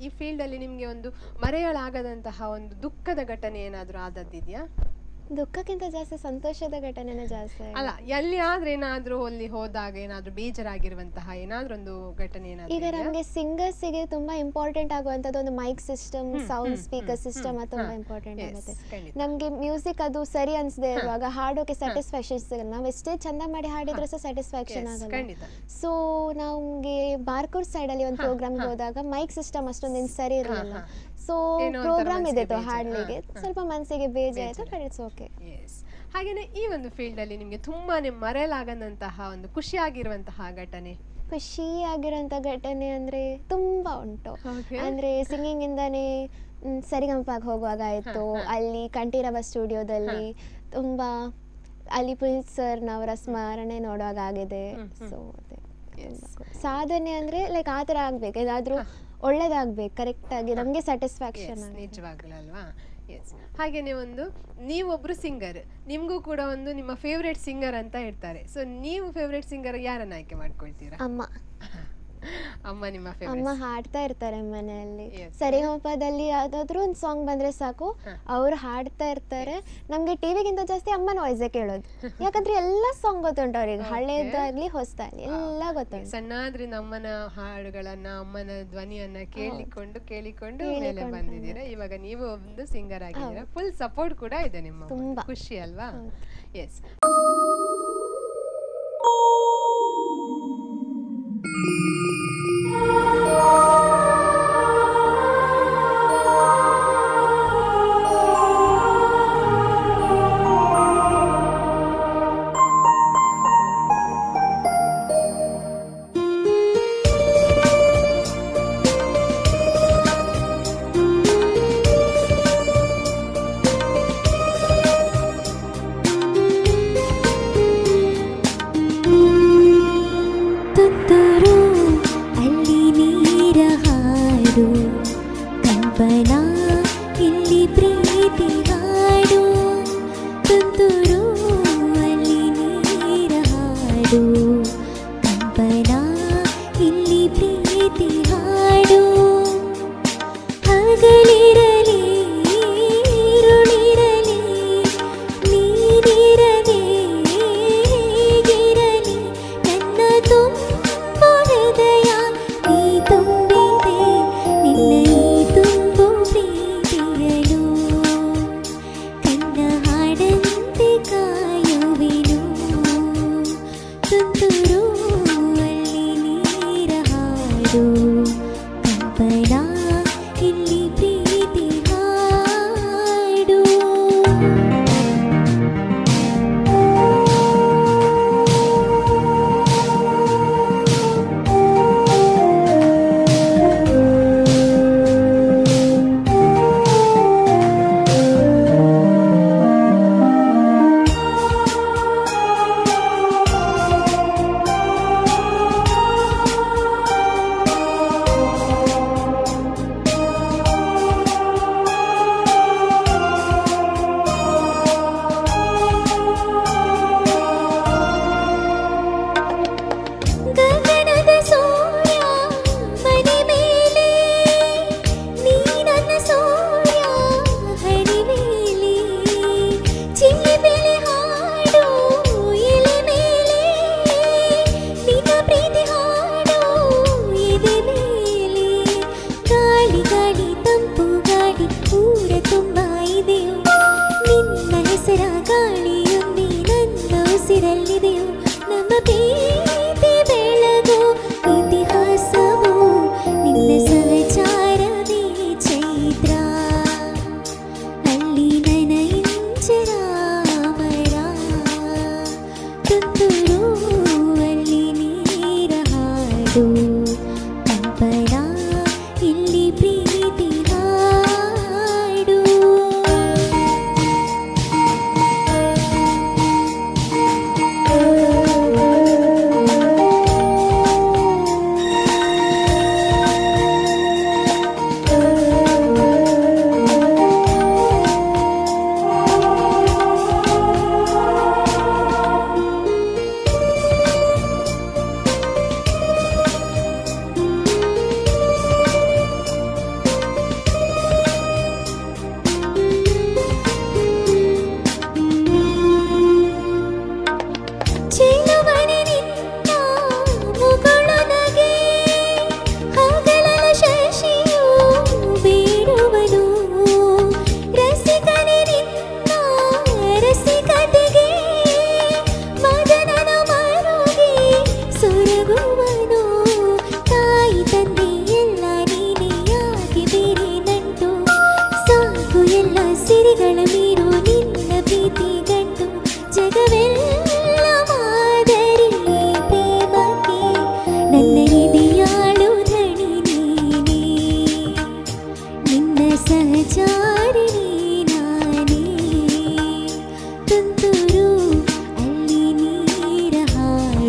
ಈ ಫೀಲ್ಡ್ ಅಲ್ಲಿ ನಿಮಗೆ ಒಂದು ಮರೆಯಲಾಗದಂತಹ ಒಂದು ದುಃಖದ ಘಟನೆ ಏನಾದರೂ ಆದದ್ದಿದೆಯಾ? ದುಃಖಕ್ಕಿಂತ ಜಾಸ್ತಿ ಸಂತೋಷದ ಘಟನೆನ ಜಾಸ್ತಿ ಅಲ್ಲ, ಎಲ್ಲಿ ಆದ್ರೆ ಏನಾದ್ರೂ ಅಲ್ಲಿ ಹೋದಾಗ ಏನಾದ್ರೂ ಬೇಜಾರಾಗಿರುವಂತಹ ಏನಾದ್ರೂ ಒಂದು ಘಟನೆ ಏನಾದ್ರು? ಈಗ ನಮಗೆ ಸಿಂಗರ್ಸ್ ಗೆ ತುಂಬಾ ಇಂಪಾರ್ಟೆಂಟ್ ಆಗುವಂತದ್ದು ಒಂದು mic system, sound speaker system ತುಂಬಾ ಇಂಪಾರ್ಟೆಂಟ್ ಆಗುತ್ತೆ. ನಮ್ಗೆ ಮ್ಯೂಸಿಕ್ ಅದು ಸರಿ ಅನ್ಸದೆ ಇರುವಾಗ ಹಾಡೋಕೆ ಸ್ಯಾಟಿಸ್ಫ್ಯಾಕ್ಷನ್ ಸಿಗಲ್ಲ. ನಾವು ಎಷ್ಟೇ ಚಂದ ಮಾಡಿ ಹಾಡಿದ್ರೆ ಸಹ ಸ್ಯಾಟಿಸ್ಫ್ಯಾಕ್ಷನ್ ಆಗಲ್ಲ. ಸೊ ನಮ್ಗೆ ಬಾರ್ಕೂರ್ ಸೈಡ್ ಅಲ್ಲಿ ಒಂದು ಪ್ರೋಗ್ರಾಮ್ ಹೋದಾಗ ಮೈಕ್ ಸಿಸ್ಟಮ್ ಅಷ್ಟೊಂದೇನು ಸರಿ ಇರಲಿಲ್ಲ. ಸೊ ಪ್ರೋಗ್ರಾಮ್ ಇದೆ ಹಾಡ್ಲಿಗೆ ಸ್ವಲ್ಪ ಮನಸ್ಸಿಗೆ ಬೇಜಾರಾಯ್ತು, ಬಟ್ ಇಟ್ಸ್ ಓಕೆ. ಹಾಗೇನೆ ಈ ಒಂದು ಫೀಲ್ಡ್ ಅಲ್ಲಿ ನಿಮಗೆ ತುಂಬಾನೇ ಮರೆಯಲಾಗದಂತಹ ಒಂದು ಖುಷಿಯಾಗಿರುವಂತಹ ಘಟನೆ? ಖುಷಿಯಾಗಿರುವಂತಹ ಘಟನೆ ಅಂದ್ರೆ ತುಂಬಾ ಉಂಟು. ಅಂದ್ರೆ ಸಿಂಗಿಂಗ್ ಇಂದಾನೆ ಸರಿಗಮಪಾಗಿ ಹೋಗುವಾಗ ಆಯ್ತು, ಅಲ್ಲಿ ಕಂಠೀರವ ಸ್ಟುಡಿಯೋದಲ್ಲಿ ತುಂಬಾ ಅಲ್ಲಿ ಪುನೀತ್ ಸರ್ ನವರ ಸ್ಮರಣೆ ನೋಡುವಾಗ ಆಗಿದೆ. ಸೊ ಸಾಧನೆ ಅಂದ್ರೆ ಲೈಕ್ ಆತರ ಆಗ್ಬೇಕು, ಏನಾದ್ರೂ ಒಳ್ಳೇದಾಗ್ಬೇಕು, ಕರೆಕ್ಟ್ ಆಗಿ ನಮಗೆ ಸ್ಯಾಟಿಸ್ಫ್ಯಾಕ್ಷನ್ ನಿಜವಾಗ್ಲಲ್ವಾ? ಎಸ್. ಹಾಗೇನೆ ಒಂದು ನೀವೊಬ್ರು ಸಿಂಗರ್, ನಿಮಗೂ ಕೂಡ ಒಂದು ನಿಮ್ಮ ಫೇವ್ರೆಟ್ ಸಿಂಗರ್ ಅಂತ ಇರ್ತಾರೆ. ಸೊ ನೀವು ಫೇವ್ರೆಟ್ ಸಿಂಗರ್ ಯಾರನ್ನ ಆಯ್ಕೆ ಮಾಡ್ಕೊಳ್ತೀರಾ? ಅಮ್ಮ. ಅಮ್ಮ ನಿಮ್ಮ ಫೇವರೇಟ್? ಅಮ್ಮ ಹಾಡ್ತಾ ಇರ್ತಾರೆ ಮನೆಯಲ್ಲಿ. ಸರಿಗಮಪದಲ್ಲಿ ಯಾವ್ದಾದ್ರು ಒಂದು ಸಾಂಗ್ ಬಂದ್ರೆ ಸಾಕು ಅವ್ರು ಹಾಡ್ತಾ ಇರ್ತಾರೆ. ನಮ್ಗೆ ಟಿವಿಗಿಂತ ಜಾಸ್ತಿ ಅಮ್ಮನ ವಾಯ್ಸೇ ಕೇಳೋದು, ಯಾಕಂದ್ರೆ ಎಲ್ಲಾ ಸಾಂಗ್ ಗೊತ್ತುಂಟು ಅವ್ರಿಗೆ, ಹಳೇದಾಗ್ಲಿ ಹೊಸದಾಗ್ಲಿ ಎಲ್ಲಾ ಗೊತ್ತುಂಟು. ಸಣ್ಣಾದ್ರಿಂದ ಅಮ್ಮನ ಹಾಡುಗಳನ್ನ ಅಮ್ಮನ ಧ್ವನಿಯನ್ನ ಕೇಳಿಕೊಂಡು ಕೇಳಿಕೊಂಡು ಮೇಲೆ ಬಂದಿದ್ದೀರಾ. ಇವಾಗ ನೀವು ಒಂದು ಸಿಂಗರ್ ಆಗಿದ್ದೀರಾ, ಫುಲ್ ಸಪೋರ್ಟ್ ಕೂಡ ಇದೆ ನಿಮ್ಮ, ತುಂಬಾ ಖುಷಿ ಅಲ್ವಾ? ಎಸ್. Dun dun.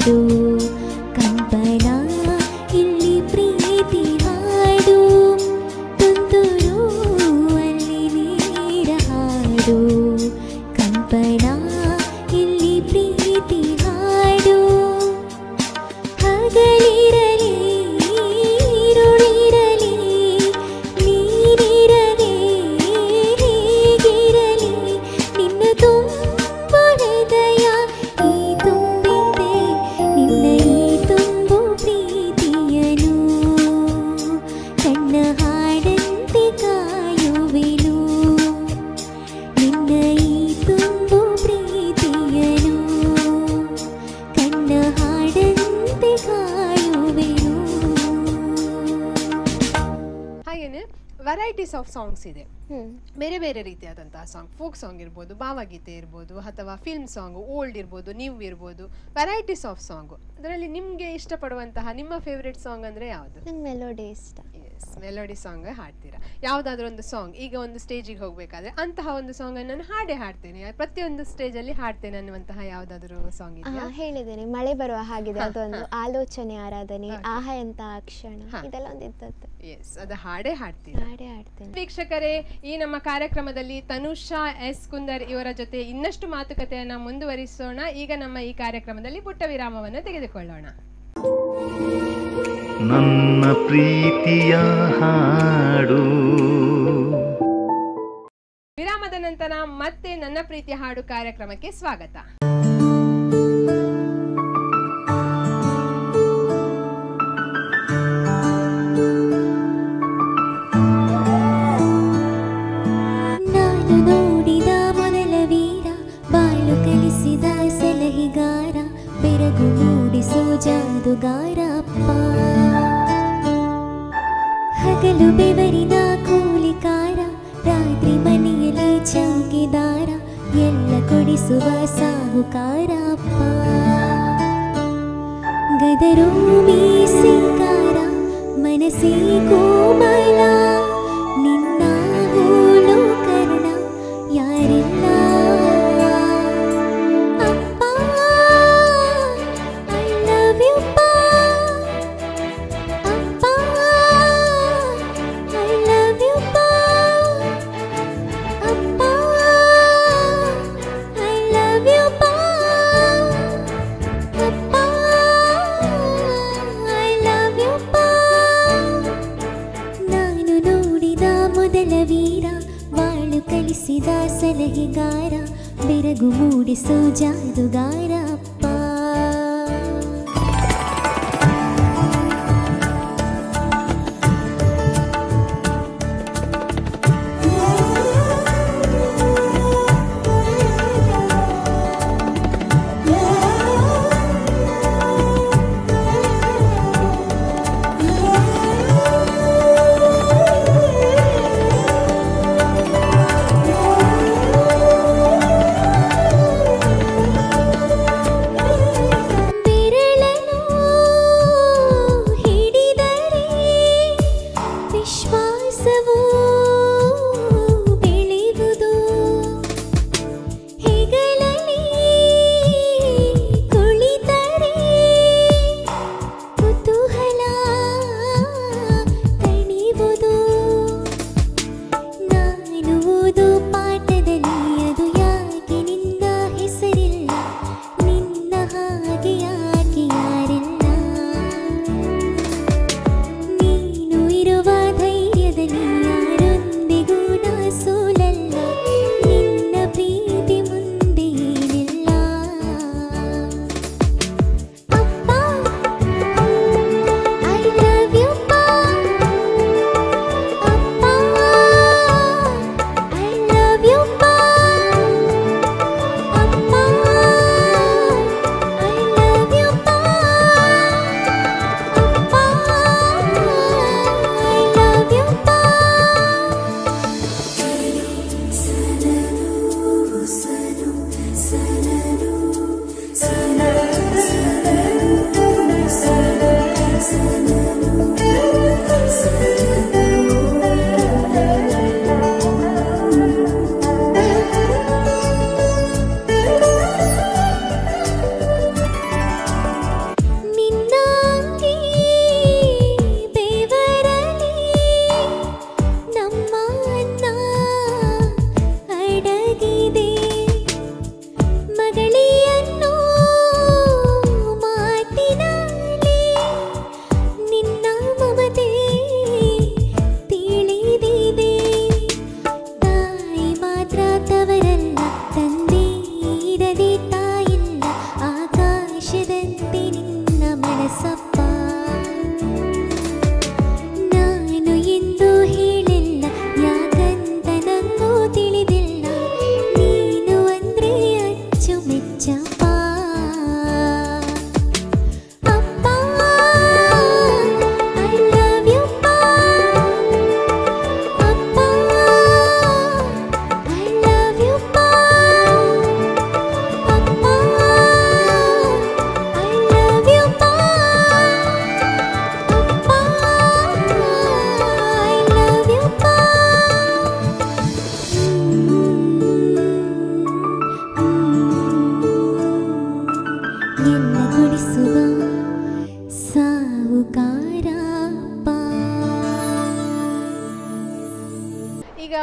ಹಾಡು ಕಂಪನ ಇಲ್ಲಿ ಪ್ರೀತಿ ಹಾಡು ತುಂತುರು ಅಲ್ಲಿ ನೀರ ಹಾಡು ಕಂಪನ ಇಲ್ಲಿ ಪ್ರೀತಿ ಹಾಡು ಹಗಲಿರಲಿ ಇರುಳಿರಲಿ ನೀರಿರಲಿ ಹೀಗಿರಲಿ ನಿನ್ನ ತುಂಬ ಹೃದಯ ಈ ತುಂಬಿದೆ ನಿನ್ನ ಈ ತುಂಬು ಪ್ರೀತಿಯನು ಕಣ್ಣ ಹಾಡಂತೆ ಕಾಯುವೆನು ನಿನ್ನ ಈ ತುಂಬು ಪ್ರೀತಿಯನು ಕಣ್ಣ ಹಾಡಂತೆ ಕಾಯುವೆನು. ಹಾಗೇನೆ ವೆರೈಟೀಸ್ ಆಫ್ ಸಾಂಗ್ಸ್ ಇದೆ, ಬೇರೆ ಬೇರೆ ರೀತಿಯಾದಂತಹ ಸಾಂಗ್, ಫೋಕ್ ಸಾಂಗ್ ಇರ್ಬೋದು, ಭಾವಗೀತೆ ಇರ್ಬೋದು, ಅಥವಾ ಫಿಲ್ಮ್ ಸಾಂಗ್, ಓಲ್ಡ್ ಇರ್ಬೋದು, ನ್ಯೂ ಇರ್ಬೋದು, ವೆರೈಟೀಸ್ ಆಫ್ ಸಾಂಗು. ಅದರಲ್ಲಿ ನಿಮಗೆ ಇಷ್ಟಪಡುವಂತಹ ನಿಮ್ಮ ಫೇವ್ರೆಟ್ ಸಾಂಗ್ ಅಂದರೆ ಯಾವುದು? ನಂಗೆ ಮೆಲೋಡಿ ಇಷ್ಟ. ಎಸ್, ಮೆಲೋಡಿ ಸಾಂಗ್ ಹಾಡ್ತೀರಾ. ಯಾವುದಾದ್ರೂ ಒಂದು ಸಾಂಗ್, ಈಗ ಒಂದು ಸ್ಟೇಜಿಗೆ ಹೋಗಬೇಕಾದ್ರೆ ಅಂತಹ ಒಂದು ಸಾಂಗನ್ನು ನಾನು ಹಾಡೇ ಹಾಡ್ತೇನೆ, ಪ್ರತಿಯೊಂದು ಸ್ಟೇಜಲ್ಲಿ ಹಾಡ್ತೇನೆ ಅನ್ನುವಂತಹ ಯಾವುದಾದ್ರೂ ಸಾಂಗ್ ಇದೆಯಾ? ಹೇಳಿದ್ದೇನೆ, ಮಳೆ ಬರುವ ಹಾಗಿದೆ ಅದೊಂದು, ಆಲೋಚನೆ ಆರಾಧನೆ, ಆಹ ಎಂತ ಕ್ಷಣ, ಇದೆಲ್ಲ ಒಂದು ಇದ್ದದ್ದು. ಎಸ್, ಅದು ಹಾಡೇ ಹಾಡ್ತೀನಿ ಹಾಡೇ ಹಾಡ್ತೇನೆ. ವೀಕ್ಷಕರೇ, ಈ ನಮ್ಮ ಕಾರ್ಯಕ್ರಮದಲ್ಲಿ ತನುಷಾ ಎಸ್ ಕುಂದರ್ ಇವರ ಜೊತೆ ಇನ್ನಷ್ಟು ಮಾತುಕತೆಯನ್ನು ಮುಂದುವರಿಸೋಣ. ಈಗ ನಮ್ಮ ಈ ಕಾರ್ಯಕ್ರಮದಲ್ಲಿ ಪುಟ್ಟ ವಿರಾಮವನ್ನು ತೆಗೆದುಕೊಳ್ಳೋಣ. ನನ್ನ ಪ್ರೀತಿಯ ಹಾಡು. ವಿರಾಮದ ನಂತರ ಮತ್ತೆ ನನ್ನ ಪ್ರೀತಿಯ ಹಾಡು ಕಾರ್ಯಕ್ರಮಕ್ಕೆ ಸ್ವಾಗತ. ನಾನು ನೋಡಿದ ಮೊದಲ ವೀರ, ಬಾಳು ಕಲಿಸಿದ ಸಲಹಿಗಾರ, ಬೆರಗು ಮೂಡಿಸೋ ಜಾದುಗಾರಪ್ಪ, ಹಗಲು ಬೆವರಿನ ಕೂಲಿಕಾರ, ರಾತ್ರಿ ಮನೆಯಲ್ಲಿ ಚೌಕಿದಾರ, ಎಲ್ಲ ಕೊಡಿಸುವ ಸಾಹುಕಾರಪ್ಪ, ಗದರು ಮೀಸಿಕಾರ, ಮನಸ್ಸೇ ಕೋಮಲ, ನಿನ್ನ ಹೋಲು ಕರ್ಣ ಯಾರಿಲ್ಲ ಅಪ್ಪ, ಐ ಲವ್ ಯು ಪಾ ಅಪ್ಪ, ಐ ಲವ್ ಯು ಪಾ ಅಪ್ಪ, ಐ ಲವ್ ಯು ಪಾ ಅಪ್ಪ, ಐ ಲವ್ ಯು ಪಾ. ನಾನು ನೋಡಿದ ಮೊದಲ ವೀರ, ಬಾಳು ಕಲಿಸಿದ ಸಲಹೆಗಾರ, ಬೆರಗು ಮೂಡಿಸೋ ಜಾದುಗಾರಪ್ಪ. ಬೆರಳನು ಹಿಡಿದರೆ ವಿಶ್ವಾಸವು ಬೆಳೆಯುವುದು, ಹೆಗಲಲ್ಲಿ ಕುಳಿತರೆ ಕುತೂಹಲ ತಣಿಯುವುದು, ನಾನು ಓದು ಪಾಠದಲ್ಲಿ ಅದು ಯಾಕೆ ನಿನ್ನ ಹೆಸರಿಲ್ಲ, ನಿನ್ನ ಹಾಗೆ ಯಾಕೆ ಯಾರಿಲ್ಲ, ನೀನು ಇರುವ ಧೈರ್ಯದಲ್ಲಿ ಯಾರೊಂದಿಗೂ ನಾ ಸೋಲಲ್ಲ, ನಿನ್ನ ಪ್ರೀತಿ ಮುಂದೆ ಏನಿಲ್ಲ ಅಪ್ಪ, ಐ ಲವ್ ಯು ಪಾ ಅಪ್ಪ, ಐ ಲವ್ ಯು ಪಾ ಅಪ್ಪ, ಐ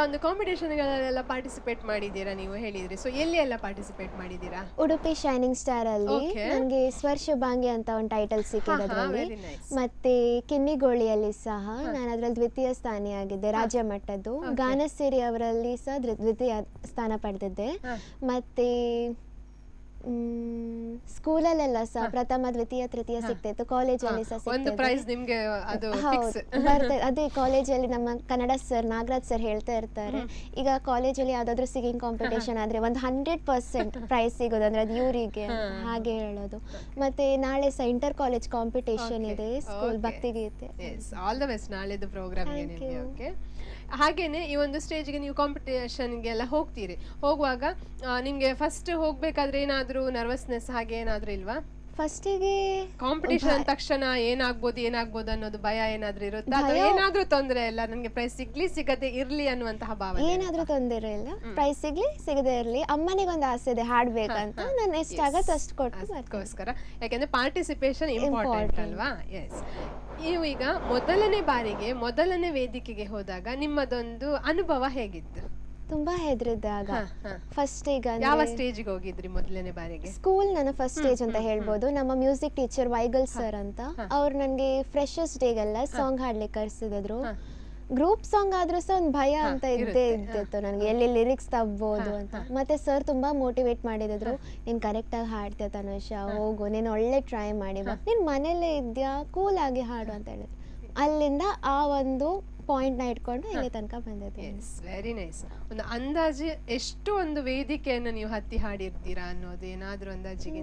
ಒಂದು ಕಾಂಪಿಟೇಷನ್ ಗಳೆಲ್ಲ ಪಾರ್ಟಿಸಿಪೇಟ್ ಮಾಡಿದಿರಾ ನೀವು ಹೇಳಿದ್ರಿ ಸೋ ಎಲ್ಲಿ ಎಲ್ಲ ಪಾರ್ಟಿಸಿಪೇಟ್ ಮಾಡಿದಿರಾ ಉಡುಪಿ ಶೈನಿಂಗ್ ಸ್ಟಾರ್ ಅಲ್ಲಿ ನನಗೆ ಸ್ವರ್ಶ ಭಾಂಗ್ಯ ಅಂತ ಒಂದು ಟೈಟಲ್ ಸಿಕ್ಕಿದೆ ಅದರಲ್ಲಿ ಮತ್ತೆ ಕಿನ್ನಿಗೋಳಿಯಲ್ಲಿ ಸಹ ನಾನು ಅದರಲ್ಲಿ ದ್ವಿತೀಯ ಸ್ಥಾನ ಆಗಿದ್ದೆ ರಾಜ್ಯ ಮಟ್ಟದ್ದು ಗಾನಸೇರಿ ಅವರಲ್ಲಿ ಸಹ ದ್ವಿತೀಯ ಸ್ಥಾನ ಪಡೆದಿದ್ದೆ ಮತ್ತೆ ಸ್ಕೂಲ್ ಅಲ್ಲೆಲ್ಲ ಸಹ ಪ್ರಥಮ ದ್ವಿತೀಯ ತೃತೀಯ ಸಿಕ್ತಿತ್ತು ಕಾಲೇಜಲ್ಲಿ ಸಹ ಒಂದು ಪ್ರೈಸ್ ನಿಮಗೆ ಅದು ಫಿಕ್ಸ್ ಬರ್ತದೆ ಅದೇ ಕಾಲೇಜಲ್ಲಿ ನಮ್ಮ ಕನ್ನಡ ಸರ್ ನಾಗರಾಜ್ ಸರ್ ಹೇಳ್ತಾ ಇರ್ತಾರೆ ಈಗ ಕಾಲೇಜಲ್ಲಿ ಯಾವುದಾದ್ರೂ ಸಿಂಗಿಂಗ್ ಕಾಂಪಿಟೇಷನ್ ಆದರೆ ಒಂದು ಹಂಡ್ರೆಡ್ ಪರ್ಸೆಂಟ್ ಪ್ರೈಸ್ ಸಿಗೋದು ಅಂದರೆ ಅದು ಇವರಿಗೆ ಹಾಗೆ ಹೇಳೋದು ಮತ್ತೆ ನಾಳೆ ಸಹ ಇಂಟರ್ ಕಾಲೇಜ್ ಕಾಂಪಿಟೇಷನ್ ಇದೆ ಸ್ಕೂಲ್ ಭಕ್ತಿಗೀತೆ ಆಲ್ ದ ಬೆಸ್ಟ್ ನಾಳೆದು ಪ್ರೋಗ್ರಾಮ್ಗೆ ನಿಮಗೆ ಓಕೆ ಹಾಗೇನೆ ಈ ಒಂದು ಸ್ಟೇಜ್ಗೆ ನೀವು ಕಾಂಪಿಟೇಷನ್ಗೆಲ್ಲ ಹೋಗ್ತೀರಿ ಹೋಗುವಾಗ ನಿಮಗೆ ಫಸ್ಟ್ ಹೋಗಬೇಕಾದ್ರೆ ಏನಾದರೂ ನರ್ವಸ್ನೆಸ್ ಹಾಗೆ ಏನಾದರೂ ಇಲ್ವಾ ಫಸ್ಟಿಗೆ ಕಾಂಪಿಟೇಷನ್ ತಕ್ಷಣ ಏನಾಗ್ಬೋದು ಏನಾಗ್ಬೋದು ಅನ್ನೋದು ಭಯ ಏನಾದರೂ ಇರುತ್ತಾ ಅಥವಾ ಏನಾದರೂ ತೊಂದರೆ ಇಲ್ಲ ನನಗೆ ಪ್ರೈಸ್ ಸಿಗ್ಲಿ ಸಿಗದೆ ಇರಲಿ ಅನ್ನುವಂತಹ ಭಾವನೆ ಏನಾದರೂ ತೊಂದರೆ ಇಲ್ಲ ಪ್ರೈಸ್ ಸಿಗ್ಲಿ ಸಿಗದೆ ಇರಲಿ ಅಮ್ಮನಿಗೆ ಒಂದು ಆಸೆ ಇದೆ ಹಾಡಬೇಕಂತ ನಾನು ಎಷ್ಟು ಆಗುತ್ತೆ ಅಷ್ಟು ಕೊಟ್ಟು ಅದಕ್ಕೋಸ್ಕರ ಯಾಕೆಂದರೆ ಪಾರ್ಟಿಸಿಪೇಷನ್ ಇಂಪಾರ್ಟೆಂಟ್ ಅಲ್ವಾ ಎಸ್ ನೀವು ಈಗ ಮೊದಲನೇ ಬಾರಿಗೆ ಮೊದಲನೇ ವೇದಿಕೆಗೆ ಹೋದಾಗ ನಿಮ್ಮದೊಂದು ಅನುಭವ ಹೇಗಿತ್ತು ತುಂಬಾ ಹೆದರಿದ್ದಾಗ ಫಸ್ಟ್ ಈಗ ಯಾವ ಸ್ಟೇಜ್ಗೆ ಹೋಗಿದ್ರಿ ಮೊದಲನೇ ಬಾರಿಗೆ ಸ್ಕೂಲ್ ನನ್ನ ಫಸ್ಟ್ ಸ್ಟೇಜ್ ಅಂತ ಹೇಳ್ಬೋದು ನಮ್ಮ ಮ್ಯೂಸಿಕ್ ಟೀಚರ್ ವೈಗಲ್ ಸರ್ ಅಂತ ಅವ್ರು ನನಗೆ ಫ್ರೆಶರ್ಸ್ ಡೇಗೆಲ್ಲ ಸಾಂಗ್ ಹಾಡ್ಲಿಕ್ಕೆ ಕರೆಸಿದ್ರು ಗ್ರೂಪ್ ಸಾಂಗ್ ಆದ್ರೂ ಸಹ ಒಂದು ಭಯ ಅಂತ ಇದ್ದೇ ಇದ್ದಿತ್ತು ನನಗೆ ಎಲ್ಲಿ ಲಿರಿಕ್ಸ್ ತಪ್ಪಬಹುದು ಅಂತ ಮತ್ತೆ ಸರ್ ತುಂಬಾ ಮೋಟಿವೇಟ್ ಮಾಡಿದ್ರು ನೀನ್ ಕರೆಕ್ಟ್ ಆಗಿ ಹಾಡ್ತೀಯ ತನುಷಾ ಹೋಗು ನೀನು ಒಳ್ಳೆ ಟ್ರೈ ಮಾಡಿ ನೀನ್ ಮನೇಲೆ ಇದ್ಯಾ ಕೂಲ್ ಆಗಿ ಹಾಡು ಅಂತ ಹೇಳಿದ್ರು ಅಲ್ಲಿಂದ ಆ ಒಂದು ಪಾಯಿಂಟ್ ನ ಇಟ್ಕೊಂಡು ಇಲ್ಲಿ ತನಕ ಬಂದಿದೆ ವೆರಿ ನೈಸ್ ಒಂದು ಅಂದಾಜು ಎಷ್ಟು ಒಂದು ವೇದಿಕೆಯನ್ನು ನೀವು ಹತ್ತಿ ಹಾಡಿರ್ತೀರಾ ಅನ್ನೋದು ಏನಾದರೂ ಅಂದಾಜಿಗೆ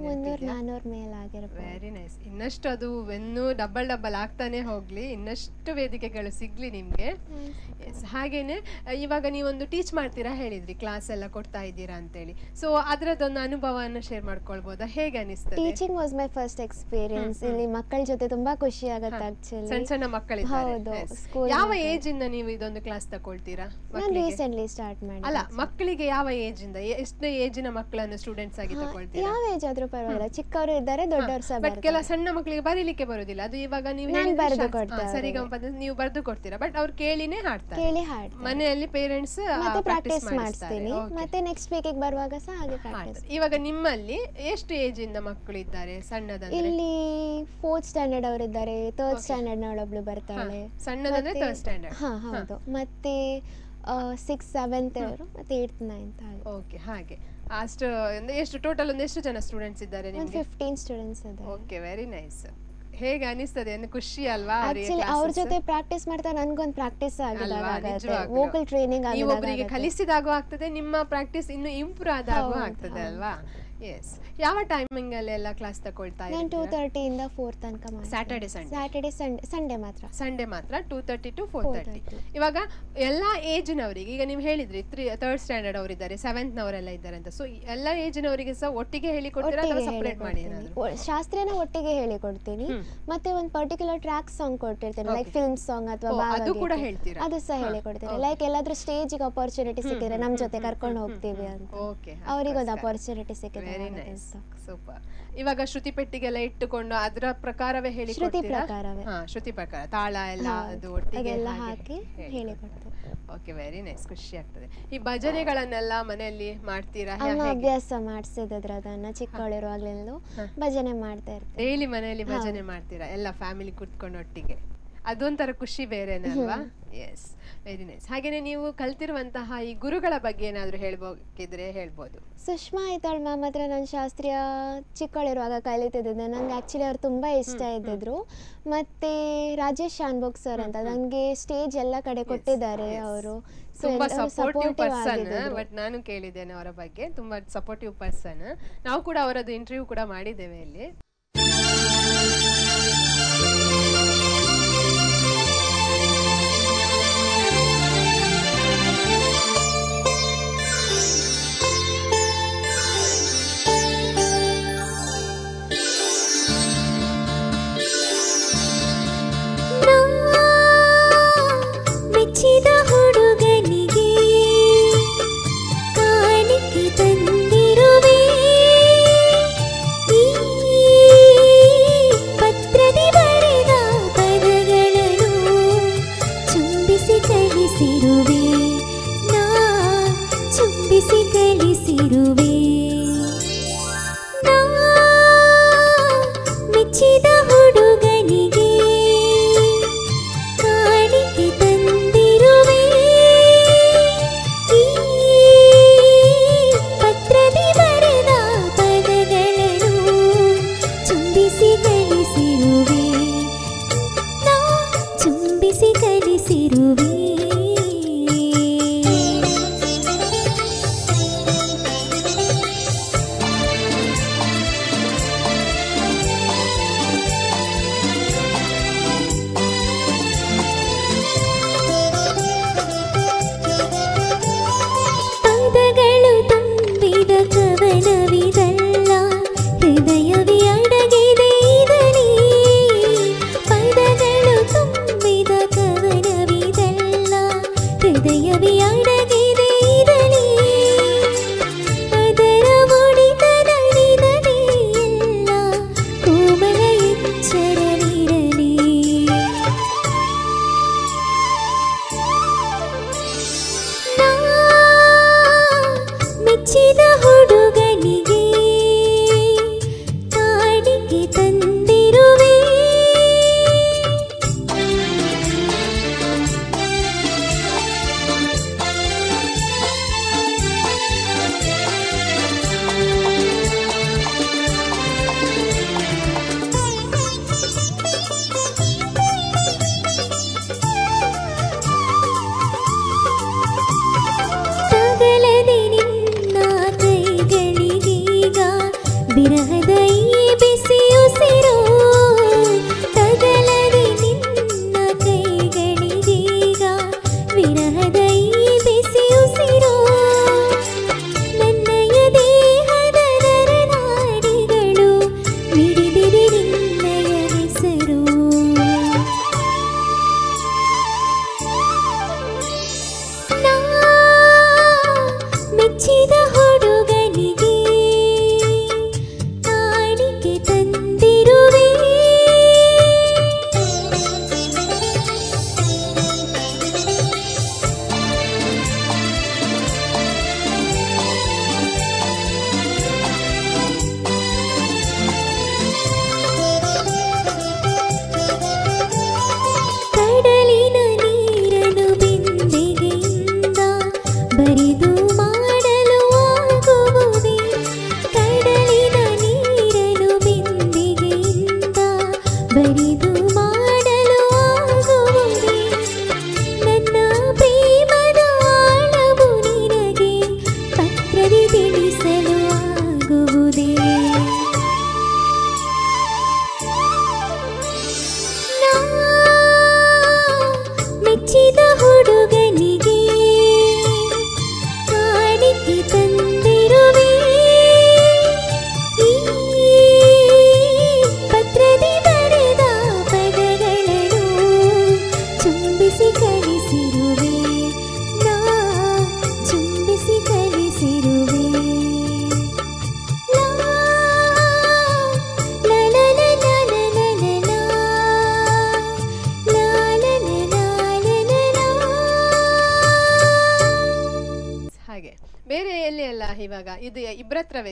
ವೆರಿ ನೈಸ್ ಇನ್ನಷ್ಟು ಅದು ಇನ್ನೂ ಡಬಲ್ ಡಬಲ್ ಆಗ್ತಾನೆ ಹೋಗ್ಲಿ ಇನ್ನಷ್ಟು ವೇದಿಕೆಗಳು ಸಿಗ್ಲಿ ನಿಮ್ಗೆ ಹಾಗೇನೆ ಇವಾಗ ನೀವೊಂದು ಟೀಚ್ ಮಾಡ್ತೀರಾ ಹೇಳಿದ್ರಿ ಕ್ಲಾಸ್ ಎಲ್ಲ ಕೊಡ್ತಾ ಇದ್ದೀರಾ ಅಂತೇಳಿ ಸೊ ಅದರದೊಂದು ಅನುಭವವನ್ನು ಶೇರ್ ಮಾಡ್ಕೊಳ್ಬೋದಾ ಹೇಗೆ ಅನಿಸ್ತದೆ teaching was my first experience ಇಲ್ಲಿ ಮಕ್ಕಳ ಜೊತೆ ತುಂಬಾ ಖುಷಿ ಆಗುತ್ತೆ ಆಕ್ಚುಲಿ ಸಣ್ಣ ಸಣ್ಣ ಮಕ್ಕಳಿದ್ದಾರೆ ಯಾವ ಏಜ್ ಇಂದ ನೀವು ಇದೊಂದು ಕ್ಲಾಸ್ ತಗೊಳ್ತೀರಾ ನಾನು ರೀಸೆಂಟ್ಲಿ ಸ್ಟಾರ್ಟ್ ಮಾಡಿದೆ ಅಲ್ಲ ಮಕ್ಕಳಿಗೆ ಯಾವ ಏಜ್ ಇಂದ ಎಷ್ಟನೇ ಏಜಿನ ಮಕ್ಕಳನ್ನು ಸ್ಟೂಡೆಂಟ್ಸ್ ಆಗಿ ತಗೊಳ್ತೀರಾ ಯಾವ ಏಜ್ ಆದ್ರೂ ಪರವಾಗಿಲ್ಲ ಚಿಕ್ಕವರು ಇದ್ದಾರೆ ದೊಡ್ಡವರು ಸಹ ಬಟ್ ಕೆಲ ಸಣ್ಣ ಮಕ್ಕಳಿಗೆ ಬರೀಲಿಕ್ಕೆ ಬರೋದಿಲ್ಲ ಅದು ಇವಾಗ ನೀವು ಹೇಳಿ ಬರೆದು ಕೊಡ್ತೀರಾ ಸರಿಗಮಪ ನೀವು ಬರೆದು ಕೊಡ್ತೀರಾ ಬಟ್ ಅವರು ಕೇಳಿನೇ ಹಾಡ್ತಾರೆ ಕೇಳಿ ಹಾಡ್ತಾರೆ ಮನೆಯಲ್ಲಿ ಪೇರೆಂಟ್ಸ್ ಮತ್ತೆ ಪ್ರಾಕ್ಟೀಸ್ ಮಾಡ್ತೀನಿ ಮತ್ತೆ ನೆಕ್ಸ್ಟ್ ವೀಕ್ ಗೆ ಬರುವಾಗ ಸಹ ಹಾಗೆ ಪ್ರಾಕ್ಟೀಸ್ ಇವಾಗ ನಿಮ್ಮಲ್ಲಿ ಎಷ್ಟು ಏಜ್ ಇಂದ ಮಕ್ಕಳು ಇದ್ದಾರೆ ಸಣ್ಣದಂದ್ರೆ ಇಲ್ಲಿ fourth ಸ್ಟ್ಯಾಂಡರ್ಡ್ ಅವರು ಇದ್ದಾರೆ third ಸ್ಟ್ಯಾಂಡರ್ಡ್ ನವಳಬ್ಳು ಬರ್ತಾಳೆ ಸಣ್ಣದಂದ್ರೆ third ಸ್ಟ್ಯಾಂಡರ್ಡ್ ಹಾ ಹೌದು ಮತ್ತೆ six seventh ಅವರು ಮತ್ತೆ eighth ninth ಹಾಗೆ ಓಕೆ ಹಾಗೆ ಅಷ್ಟು ಎಷ್ಟು ಟೋಟಲ್ ಒಂದು ಎಷ್ಟು ಜನ ಸ್ಟೂಡೆಂಟ್ಸ್ ಇದ್ದಾರೆ ನಿಮಗೆ fifteen ಸ್ಟೂಡೆಂಟ್ಸ್ ಇದ್ದಾರೆ ಓಕೆ ವೆರಿ ನೈಸ್ ಹೇಗೆ ಅನಿಸ್ತದೆ ಅಂದ್ರೆ ಖುಷಿ ಅಲ್ವಾ ಆಕ್ಚುಲಿ ಅವ್ರ ಜೊತೆ ಪ್ರಾಕ್ಟೀಸ್ ಮಾಡ್ತಾ ನನಗೊಂದು ಪ್ರಾಕ್ಟೀಸ್ ಆಗಿದಾಗ ಆಗುತ್ತೆ ವೋಕಲ್ ಟ್ರೈನಿಂಗ್ ಆಗುತ್ತೆ ನೀವು ಒಬ್ಬರಿಗೆ ಕಲಿಸಿದಾಗೂ ಆಗ್ತದೆ ನಿಮ್ಮ ಪ್ರಾಕ್ಟೀಸ್ ಇನ್ನು ಇಂಪ್ರೂವ್ ಆದಾಗೂ ಆಗ್ತದೆ ಅಲ್ವಾ ಎಸ್ ಯಾವ ಟೈಮಿಂಗ್ ಅಲ್ಲಿ ಎಲ್ಲ ಕ್ಲಾಸ್ ತಗೊಳ್ತಾ ಇದ್ದೀರಾ ನಾನು two thirty ಇಂದ four ತನಕ ಮಾಡ್ತೀನಿ Saturday Sunday Saturday Sunday Sunday ಮಾತ್ರ ಸಂಡೇ ಮಾತ್ರ two thirty to four thirty ಇವಾಗ ಎಲ್ಲ ಏಜ್ ನವರಿಗೆ ಈಗ ನೀವು ಹೇಳಿದ್ರಿ third ಸ್ಟ್ಯಾಂಡರ್ಡ್ ಅವರು ಇದ್ದಾರೆ seventh ನವರೆಲ್ಲ ಇದ್ದಾರೆ ಅಂತ ಸೋ ಎಲ್ಲ ಏಜ್ ನವರಿಗೆ ಸಹ ಒಟ್ಟಿಗೆ ಹೇಳಿ ಕೊಡ್ತೀರಾ ಅಥವಾ ಸೆಪರೇಟ್ ಮಾಡಿ ಏನಾದರೂ ಶಾಸ್ತ್ರೀಯನ ಒಟ್ಟಿಗೆ ಹೇಳಿ ಕೊಡ್ತೀನಿ ಮತ್ತೆ ಒಂದು ಪರ್ಟಿಕ್ಯುಲರ್ ಟ್ರ್ಯಾಕ್ ಸಾಂಗ್ ಕೊಡ್ತಿರ್ತೀನಿ ಲೈಕ್ ಫಿಲ್ಮ್ ಸಾಂಗ್ ಅಥವಾ ಭಾವಗೀತೆ ಅದು ಕೂಡ ಹೇಳ್ತೀರಾ ಅದು ಸಹ ಹೇಳಿ ಕೊಡ್ತೀನಿ ಲೈಕ್ ಎಲ್ಲಾದ್ರೂ ಸ್ಟೇಜ್ ಗೆ ಅಪರ್ಚುನಿಟಿ ಸಿಕ್ಕಿದ್ರೆ ನಮ್ಮ ಜೊತೆ ಕರ್ಕೊಂಡು ಹೋಗ್ತೀವಿ ಅಂತ ಓಕೆ ಅವರಿಗೆ ಒಂದು ಅಪರ್ಚುನಿಟಿ ಸಿಕ್ಕಿದ್ರೆ ವೆರಿ ನೈಸ್ ಸೂಪರ್ ಇವಾಗ ಶ್ರುತಿ ಪೆಟ್ಟಿಗೆಲ್ಲ ಇಟ್ಟುಕೊಂಡು ಅದರ ಪ್ರಕಾರವೇ ಹೇಳಿ ಕೊಡ್ತೀರಾ ಹಾ ಶ್ರುತಿ ಪ್ರಕಾರ ತಾಳ ಎಲ್ಲ ಅದು ಒಟ್ಟಿಗೆ ಎಲ್ಲ ಹಾಕಿ ಹೇಳಿ ಕೊಡ್ತೀರಾ ಓಕೆ ವೆರಿ ನೈಸ್ ಖುಷಿ ಆಗ್ತದೆ ಈ ಭಜನೆಗಳನ್ನೆಲ್ಲ ಮನೆಯಲ್ಲಿ ಮಾಡ್ತೀರಾ ಅಮ್ಮ ಅಭ್ಯಾಸ ಮಾಡಿಸಿದ್ರು ಅದನ್ನ ಚಿಕ್ಕವಳಿರುವಾಗಲೂ ಭಜನೆ ಮಾಡ್ತಾ ಇರ್ತೀವಿ ಡೈಲಿ ಮನೆಯಲ್ಲಿ ಭಜನೆ ಮಾಡ್ತೀರಾ ಎಲ್ಲ ಫ್ಯಾಮಿಲಿ ಕೂತ್ಕೊಂಡು ಒಟ್ಟಿಗೆ ಅದೊಂಥರ ಖುಷಿ ಬೇರೆನಲ್ವಾ ಎಸ್ ವೆರಿ ನೈಸ್ ಹಾಗೇನೆ ನೀವು ಕಲ್ತಿರುವಂತಹ ಈ ಗುರುಗಳ ಬಗ್ಗೆ ಏನಾದರೂ ಹೇಳ್ಬೇಕಿದ್ರೆ ಹೇಳ್ಬೋದು ಸುಷ್ಮಾ ಆಯ್ತಾಳ್ ಮ್ಯಾಮ್ ಹತ್ರ ನಾನು ಶಾಸ್ತ್ರೀಯ ಚಿಕ್ಕವಳಿರುವಾಗ ಕಲಿತಿದ್ದೆ ನಂಗೆ ಆ್ಯಕ್ಚುಲಿ ಅವ್ರು ತುಂಬ ಇಷ್ಟ ಇದ್ದಿದ್ರು ಮತ್ತು ರಾಜೇಶ್ ಶಾನ್ಭೋಗ್ ಸರ್ ಅಂತ ನನಗೆ ಸ್ಟೇಜ್ ಎಲ್ಲ ಕಡೆ ಕೊಟ್ಟಿದ್ದಾರೆ ಅವರು ತುಂಬಾ ಸಪೋರ್ಟಿವ್ ಪರ್ಸನ್ ಬಟ್ ನಾನು ಕೇಳಿದ್ದೇನೆ ಅವರ ಬಗ್ಗೆ ತುಂಬ ಸಪೋರ್ಟಿವ್ ಪರ್ಸನ್ ನಾವು ಕೂಡ ಅವರದ್ದು ಇಂಟರ್ವ್ಯೂ ಕೂಡ ಮಾಡಿದ್ದೇವೆ ಇಲ್ಲಿ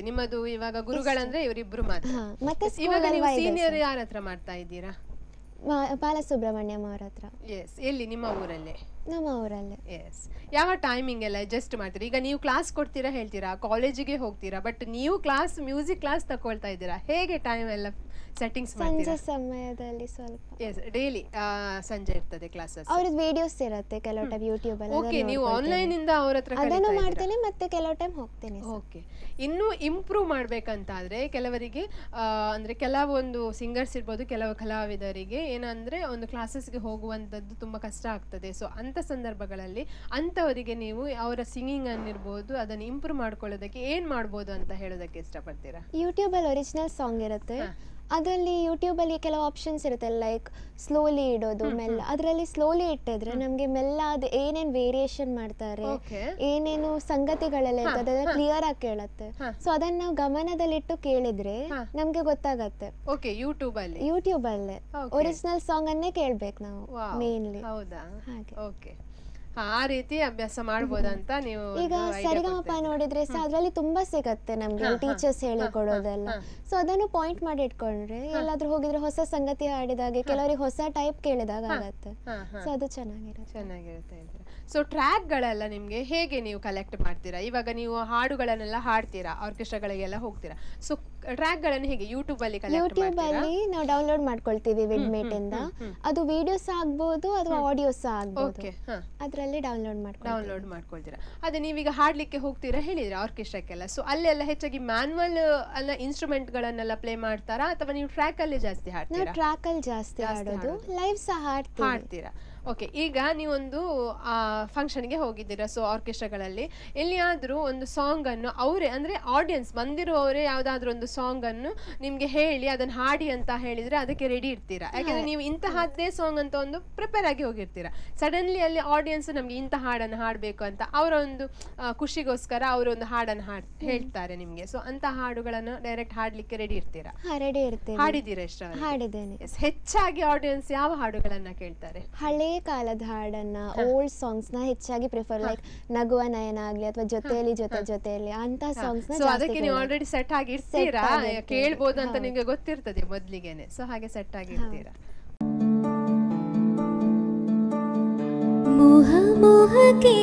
ನಿಮ್ಮದು ಇವಾಗ ಗುರುಗಳಂದ್ರೆ ಇವರಿಬ್ರು ಮಾತ್ರ. ಮತ್ತೆ ಇವಾಗ ನೀವು ಸೀನಿಯರ್ ಯಾರ ಹತ್ರ ಮಾಡ್ತಾ ಇದ್ದೀರಾ? ಬಾಲಸುಬ್ರಹ್ಮಣ್ಯಂ ಅವರ ಹತ್ರ. ಎಸ್, ಎಲ್ಲಿ? ನಿಮ್ಮ ಊರಲ್ಲೇ? ನಮ್ಮ ಊರಲ್ಲೇ. ಎಸ್. ಯಾವ ಟೈಮಿಂಗ್ ಎಲ್ಲ ಅಡ್ಜಸ್ಟ್ ಮಾಡ್ತೀರಾ? ಈಗ ನೀವು ಕ್ಲಾಸ್ ಕೊಡ್ತೀರಾ ಹೇಳ್ತೀರಾ, ಕಾಲೇಜಿಗೆ ಹೋಗ್ತೀರಾ, ಬಟ್ ನೀವು ಕ್ಲಾಸ್ ಮ್ಯೂಸಿಕ್ ಕ್ಲಾಸ್ ತಕೊಳ್ತಾ ಇದ್ದೀರಾ, ಹೇಗೆ ಟೈಮ್ ಎಲ್ಲ ಸೆಟ್ಟಿಂಗ್ಸ್ ಮಾಡ್ತೀರಾ? ಸಂಜೆ ಸಮಯದಲ್ಲಿ ಸ್ವಲ್ಪ. ಎಸ್, ಡೈಲಿ ಸಂಜೆ ಇರ್ತದೆ ಕ್ಲಾಸಸ್. ಅವರ ವಿಡಿಯೋಸ್ ಇರುತ್ತೆ ಕೆಲವು ಟೈಮ್ YouTube ಅಲ್ಲಿ. ಓಕೆ, ನೀವು ಆನ್ಲೈನ್ ಇಂದ ಅವರ ಹತ್ರ ಕಲಿತಾ ಇದ್ದೀರಾ? ಅದನ್ನ ಮಾಡ್ತೀನಿ, ಮತ್ತೆ ಕೆಲವು ಟೈಮ್ ಹೋಗ್ತೀನಿ. ಓಕೆ, ಇನ್ನು ಇಂಪ್ರೂವ್ ಮಾಡಬೇಕಂತಾದರೆ ಕೆಲವರಿಗೆ ಅಂದರೆ ಕೆಲವೊಂದು ಸಿಂಗರ್ಸ್ ಇರ್ಬೋದು, ಕೆಲವು ಕಲಾವಿದರಿಗೆ ಏನಂದರೆ ಒಂದು ಕ್ಲಾಸಸ್ಗೆ ಹೋಗುವಂಥದ್ದು ತುಂಬ ಕಷ್ಟ ಆಗ್ತದೆ. ಸೊ ಅಂಥ ಸಂದರ್ಭಗಳಲ್ಲಿ ಅಂಥವರಿಗೆ ನೀವು ಅವರ ಸಿಂಗಿಂಗ್ ಅನ್ನಿರ್ಬೋದು ಅದನ್ನು ಇಂಪ್ರೂವ್ ಮಾಡ್ಕೊಳ್ಳೋದಕ್ಕೆ ಏನು ಮಾಡ್ಬೋದು ಅಂತ ಹೇಳೋದಕ್ಕೆ ಇಷ್ಟಪಡ್ತೀರಾ? ಯೂಟ್ಯೂಬಲ್ಲಿ ಒರಿಜಿನಲ್ ಸಾಂಗ್ ಇರುತ್ತೆ, ಅದರಲ್ಲಿ ಯೂಟ್ಯೂಬಲ್ಲಿ ಕೆಲವು ಆಪ್ಷನ್ಸ್ ಇರುತ್ತೆ, ಲೈಕ್ ಸ್ಲೋಲಿ ಇಡೋದು, ಮೆಲ್ಲ. ಅದರಲ್ಲಿ ಸ್ಲೋಲಿ ಇಟ್ಟಿದ್ರೆ ನಮಗೆ ಮೆಲ್ಲ ಅದು ಏನೇನು ವೇರಿಯೇಷನ್ ಮಾಡ್ತಾರೆ, ಏನೇನು ಸಂಗತಿಗಳೆಲ್ಲ ಇರ್ತದೆ ಅದನ್ನ ಕ್ಲಿಯರ್ ಆಗಿ ಕೇಳುತ್ತೆ. ಸೊ ಅದನ್ನ ನಾವು ಗಮನದಲ್ಲಿಟ್ಟು ಕೇಳಿದ್ರೆ ನಮ್ಗೆ ಗೊತ್ತಾಗತ್ತೆ. ಓಕೆ, ಯೂಟ್ಯೂಬ್ ಅಲ್ಲಿ ಯೂಟ್ಯೂಬ್ ಅಲ್ಲೇ ಒರಿಜಿನಲ್ ಸಾಂಗ್ ಅನ್ನೇ ಕೇಳ್ಬೇಕು ನಾವು ಮೇನ್ಲಿ. ಹೌದಾ? ಹಾಗೆ. ಓಕೆ, ಆ ರೀತಿ ಅಭ್ಯಾಸ ಮಾಡಬಹುದಂತ ನೀವು ಈಗ ಸರಿಗಮಪ ನೋಡಿದ್ರೆ ಸಹ ಅದರಲ್ಲಿ ತುಂಬಾ ಸಿಗತ್ತೆ ನಮ್ಗೆ ಟೀಚರ್ಸ್ ಹೇಳಿಕೊಡೋದೆಲ್ಲ. ಸೊ ಅದನ್ನು ಪಾಯಿಂಟ್ ಮಾಡಿ ಇಟ್ಕೊಂಡ್ರೆ ಎಲ್ಲಾದ್ರೂ ಹೋಗಿದ್ರೆ ಹೊಸ ಸಂಗತಿ ಆಡಿದಾಗೆ ಕೆಲವರಿಗೆ ಹೊಸ ಟೈಪ್ ಕೇಳಿದಾಗ ಆಗತ್ತೆ. ಸೊ ಅದು ಚೆನ್ನಾಗಿರುತ್ತೆ ಚೆನ್ನಾಗಿರುತ್ತೆ ಸೊ ಟ್ರ್ಯಾಕ್ ಗಳೆಲ್ಲ ನಿಮ್ಗೆ ಹೇಗೆ ನೀವು ಕಲೆಕ್ಟ್ ಮಾಡ್ತೀರಾ? ಇವಾಗ ನೀವು ಹಾಡುಗಳನ್ನೆಲ್ಲ ಹಾಡ್ತೀರಾ, ಆರ್ಕೆಸ್ಟ್ರಾಗಳಿಗೆಲ್ಲ ಹೋಗ್ತೀರಾ, ಸೊ ಟ್ರ್ಯಾಕ್ ಗಳನ್ನು ಹೇಗೆ ಯೂಟ್ಯೂಬ್ ಅಲ್ಲಿ ಕಲೆಕ್ಟ್ ಮಾಡ್ತೀರಾ? ಯೂಟ್ಯೂಬ್ ಅಲ್ಲಿ ನಾವು ಡೌನ್ಲೋಡ್ ಮಾಡ್ಕೊಳ್ತೀವಿ ವಿಡ್ಮೇಟ್ ಇಂದ. ಅದು ವಿಡಿಯೋಸ್ ಆಗಬಹುದು ಅಥವಾ ಆಡಿಯೋಸ್ ಆಗಬಹುದು, ಅದರಲ್ಲಿ ಡೌನ್ಲೋಡ್ ಮಾಡ್ಕೊಂಡು ಡೌನ್ಲೋಡ್ ಮಾಡ್ಕೊಳ್ತೀರಾ. ಅದೇ ನೀವೀಗ ಹಾಡ್ಲಿಕ್ಕೆ ಹೋಗ್ತೀರಾ ಹೇಳಿದ್ರೆ ಆರ್ಕೆಸ್ಟ್ರಾಕ್ಕೆಲ್ಲ, ಸೊ ಅಲ್ಲೆಲ್ಲ ಹೆಚ್ಚಾಗಿ ಮ್ಯಾನ್ವಲ್ ಅಲ್ಲ ಇನ್ಸ್ಟ್ರೂಮೆಂಟ್ ಗಳನ್ನೆಲ್ಲ ಪ್ಲೇ ಮಾಡ್ತಾರಾ ಅಥವಾ ನೀವು ಟ್ರ್ಯಾಕ್ ಅಲ್ಲಿ ಜಾಸ್ತಿ ಹಾಡ್ತೀರಾ? ನಾವು ಟ್ರ್ಯಾಕ್ ಅಲ್ಲಿ ಜಾಸ್ತಿ ಹಾಡೋದು, ಲೈವ್ ಸಹ ಹಾಡ್ತೀವಿ ಹಾಡ್ತೀರಾ. ಓಕೆ, ಈಗ ನೀವೊಂದು ಫಂಕ್ಷನ್ಗೆ ಹೋಗಿದ್ದೀರಾ, ಸೊ ಆರ್ಕೆಸ್ಟ್ರಾಗಳಲ್ಲಿ ಎಲ್ಲಿಯಾದರೂ ಒಂದು ಸಾಂಗನ್ನು ಅವರೇ ಅಂದರೆ ಆಡಿಯನ್ಸ್ ಬಂದಿರುವವರೇ ಯಾವುದಾದ್ರೂ ಒಂದು ಸಾಂಗನ್ನು ನಿಮಗೆ ಹೇಳಿ ಅದನ್ನು ಹಾಡಿ ಅಂತ ಹೇಳಿದರೆ ಅದಕ್ಕೆ ರೆಡಿ ಇರ್ತೀರಾ? ಯಾಕೆಂದರೆ ನೀವು ಇಂತಹದ್ದೇ ಸಾಂಗ್ ಅಂತ ಒಂದು ಪ್ರಿಪೇರ್ ಆಗಿ ಹೋಗಿರ್ತೀರಾ. ಸಡನ್ಲಿ ಅಲ್ಲಿ ಆಡಿಯನ್ಸ್ ನಮಗೆ ಇಂಥ ಹಾಡನ್ನು ಹಾಡಬೇಕು ಅಂತ ಅವರ ಒಂದು ಖುಷಿಗೋಸ್ಕರ ಅವರೊಂದು ಹಾಡನ್ನು ಹಾಡ್ ಹೇಳ್ತಾರೆ ನಿಮಗೆ. ಸೊ ಅಂಥ ಹಾಡುಗಳನ್ನು ಡೈರೆಕ್ಟ್ ಹಾಡಲಿಕ್ಕೆ ರೆಡಿ ಇರ್ತೀರಾ? ರೆಡಿ ಇರ್ತೀರಾ? ಹಾಡಿದ್ದೀರಾ? ಇಷ್ಟ ಹಾಡಿದ್ದೇನೆ. ಹೆಚ್ಚಾಗಿ ಆಡಿಯನ್ಸ್ ಯಾವ ಹಾಡುಗಳನ್ನು ಕೇಳ್ತಾರೆ? ಹಳ್ಳಿ ಹಳೆ ಕಾಲದ ಹಾಡನ್ನ ಓಲ್ಡ್ ಸಾಂಗ್ಸ್ ನ ಹೆಚ್ಚಾಗಿ ಪ್ರಿಫರ್ ಲೈಕ್ ನಗುವ ನಯನ ಆಗಲಿ ಅಥವಾ ಜೊತೆಯಲ್ಲಿ ಜೊತೆ ಜೊತೆಯಲ್ಲಿ ಅಂತ ಸಾಂಗ್ಸ್ ನ ಜಾಸ್ತಿ. ಸೋ ಅದಕ್ಕೆ ನೀವು ಆಲ್ರೆಡಿ ಸೆಟ್ ಆಗಿ ಇರ್ತೀರಾ, ಕೇಳಬಹುದು ಅಂತ ನಿಮಗೆ ಗೊತ್ತಿರ್ತದೆ ಮೊದಲಿಗೆನೆ, ಸೋ ಹಾಗೆ ಸೆಟ್ ಆಗಿ ಇರ್ತೀರಾ. मोह मोह के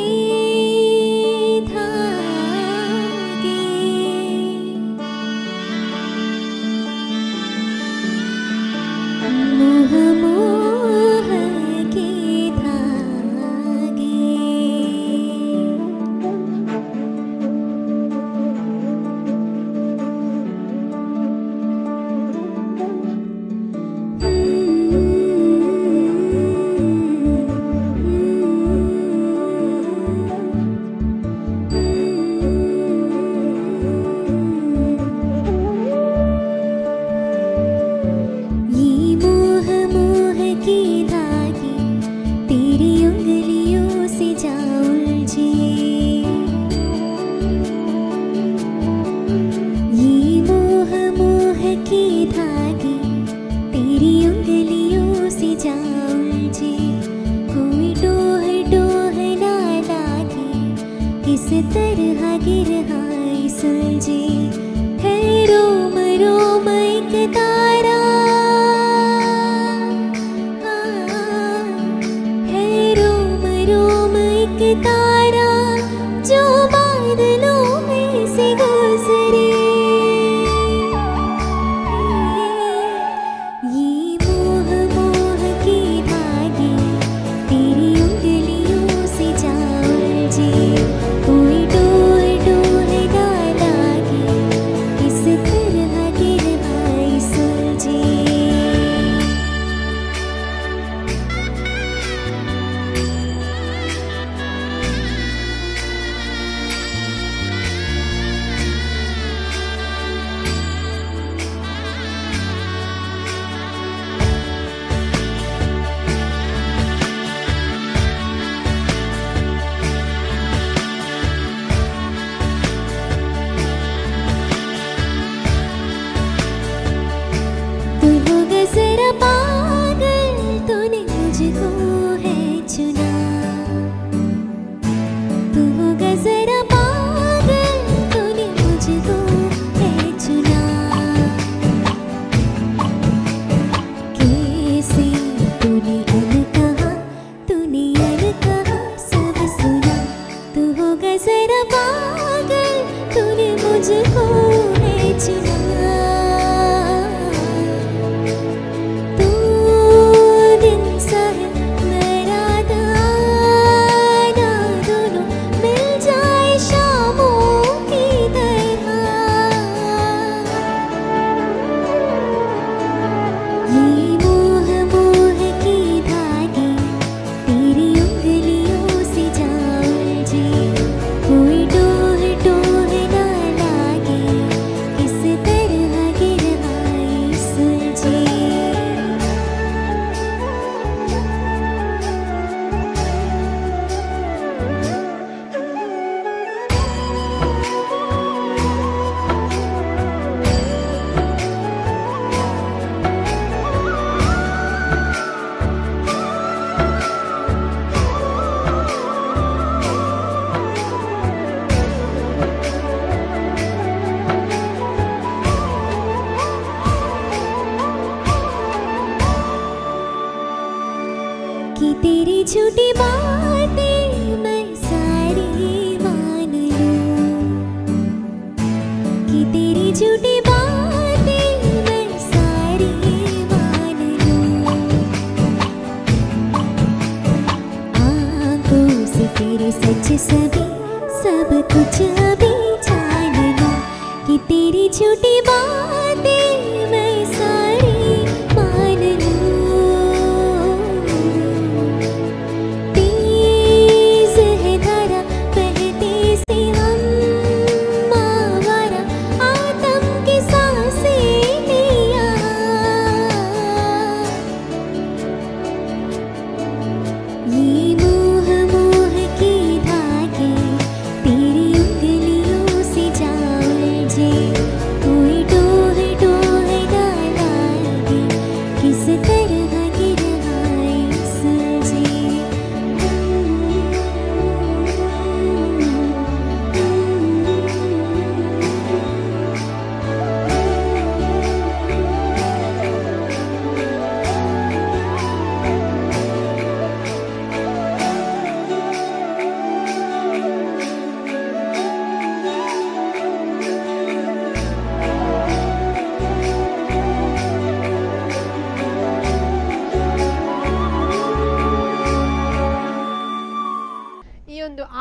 धागे मोह मोह के धागे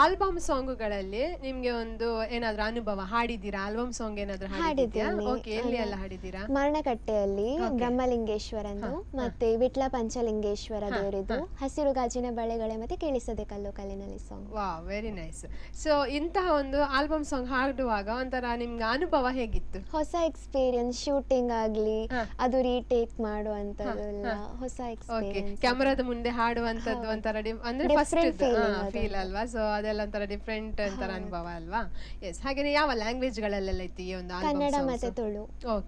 ಆಲ್ಬಮ್ ಸಾಂಗ್ಗಳಲ್ಲಿ ನಿಮಗೆ ಒಂದು ಏನಾದರೂ ಅನುಭವ ಹಾಡಿದ್ದೀರಾ? ಆಲ್ಬಮ್ ಸಾಂಗ್ ಏನಾದರೂ ಹಾಡಿದ್ದೀರಾ? ಓಕೆ, ಎಲ್ಲಿ ಎಲ್ಲ ಹಾಡಿದ್ದೀರಾ? ಮರಣಕಟ್ಟೆಯಲ್ಲಿ ಬ್ರಹ್ಮಲಿಂಗೇಶ್ವರನು, ಮತ್ತೆ ವಿಟ್ಲ ಪಂಚಲಿಂಗೇಶ್ವರ ದೇವರದು, ಹಸಿರು ಗಾಜಿನ ಬಳೆಗಳೇ, ಮತ್ತೆ ಕೇಳಿಸದೆ ಕಲ್ಲು ಕಲ್ಲಿನಲ್ಲಿ ಸಾಂಗ್. ವಾಹ್, ವೆರಿ ನೈಸ್. ಸೊ ಇಂತಹ ಒಂದು ಆಲ್ಬಮ್ ಸಾಂಗ್ ಹಾಡುವಾಗ ಒಂಥರ ನಿಮ್ಗೆ ಅನುಭವ ಹೇಗಿತ್ತು? ಹೊಸ ಎಕ್ಸ್ಪೀರಿಯನ್ಸ್, ಶೂಟಿಂಗ್ ಆಗಲಿ, ಅದು ರೀಟೇಕ್ ಮಾಡುವಂಥದ್ದು ಎಲ್ಲ ಹೊಸ ಎಕ್ಸ್ಪೀರಿಯನ್ಸ್. ಕ್ಯಾಮರಾದ ಮುಂದೆ ಹಾಡುವಂಥದ್ದು ಒಂಥರ ಅಂದ್ರೆ ಫಸ್ಟ್ ಫೀಲ್ ಅಲ್ವಾ? ಸೊ ಅದೆಲ್ಲ ಒಂಥರ ಡಿಫ್ರೆಂಟ್ ಒಂಥರ ಅನುಭವ ಅಲ್ವಾ? ಎಸ್. ಹಾಗೆ ಯಾವ ಲ್ಯಾಂಗ್ವೇಜ್ ಗಳೆಲ್ಲ ಇತ್ತು? ಕನ್ನಡ ಮತ್ತೆ ತುಳು.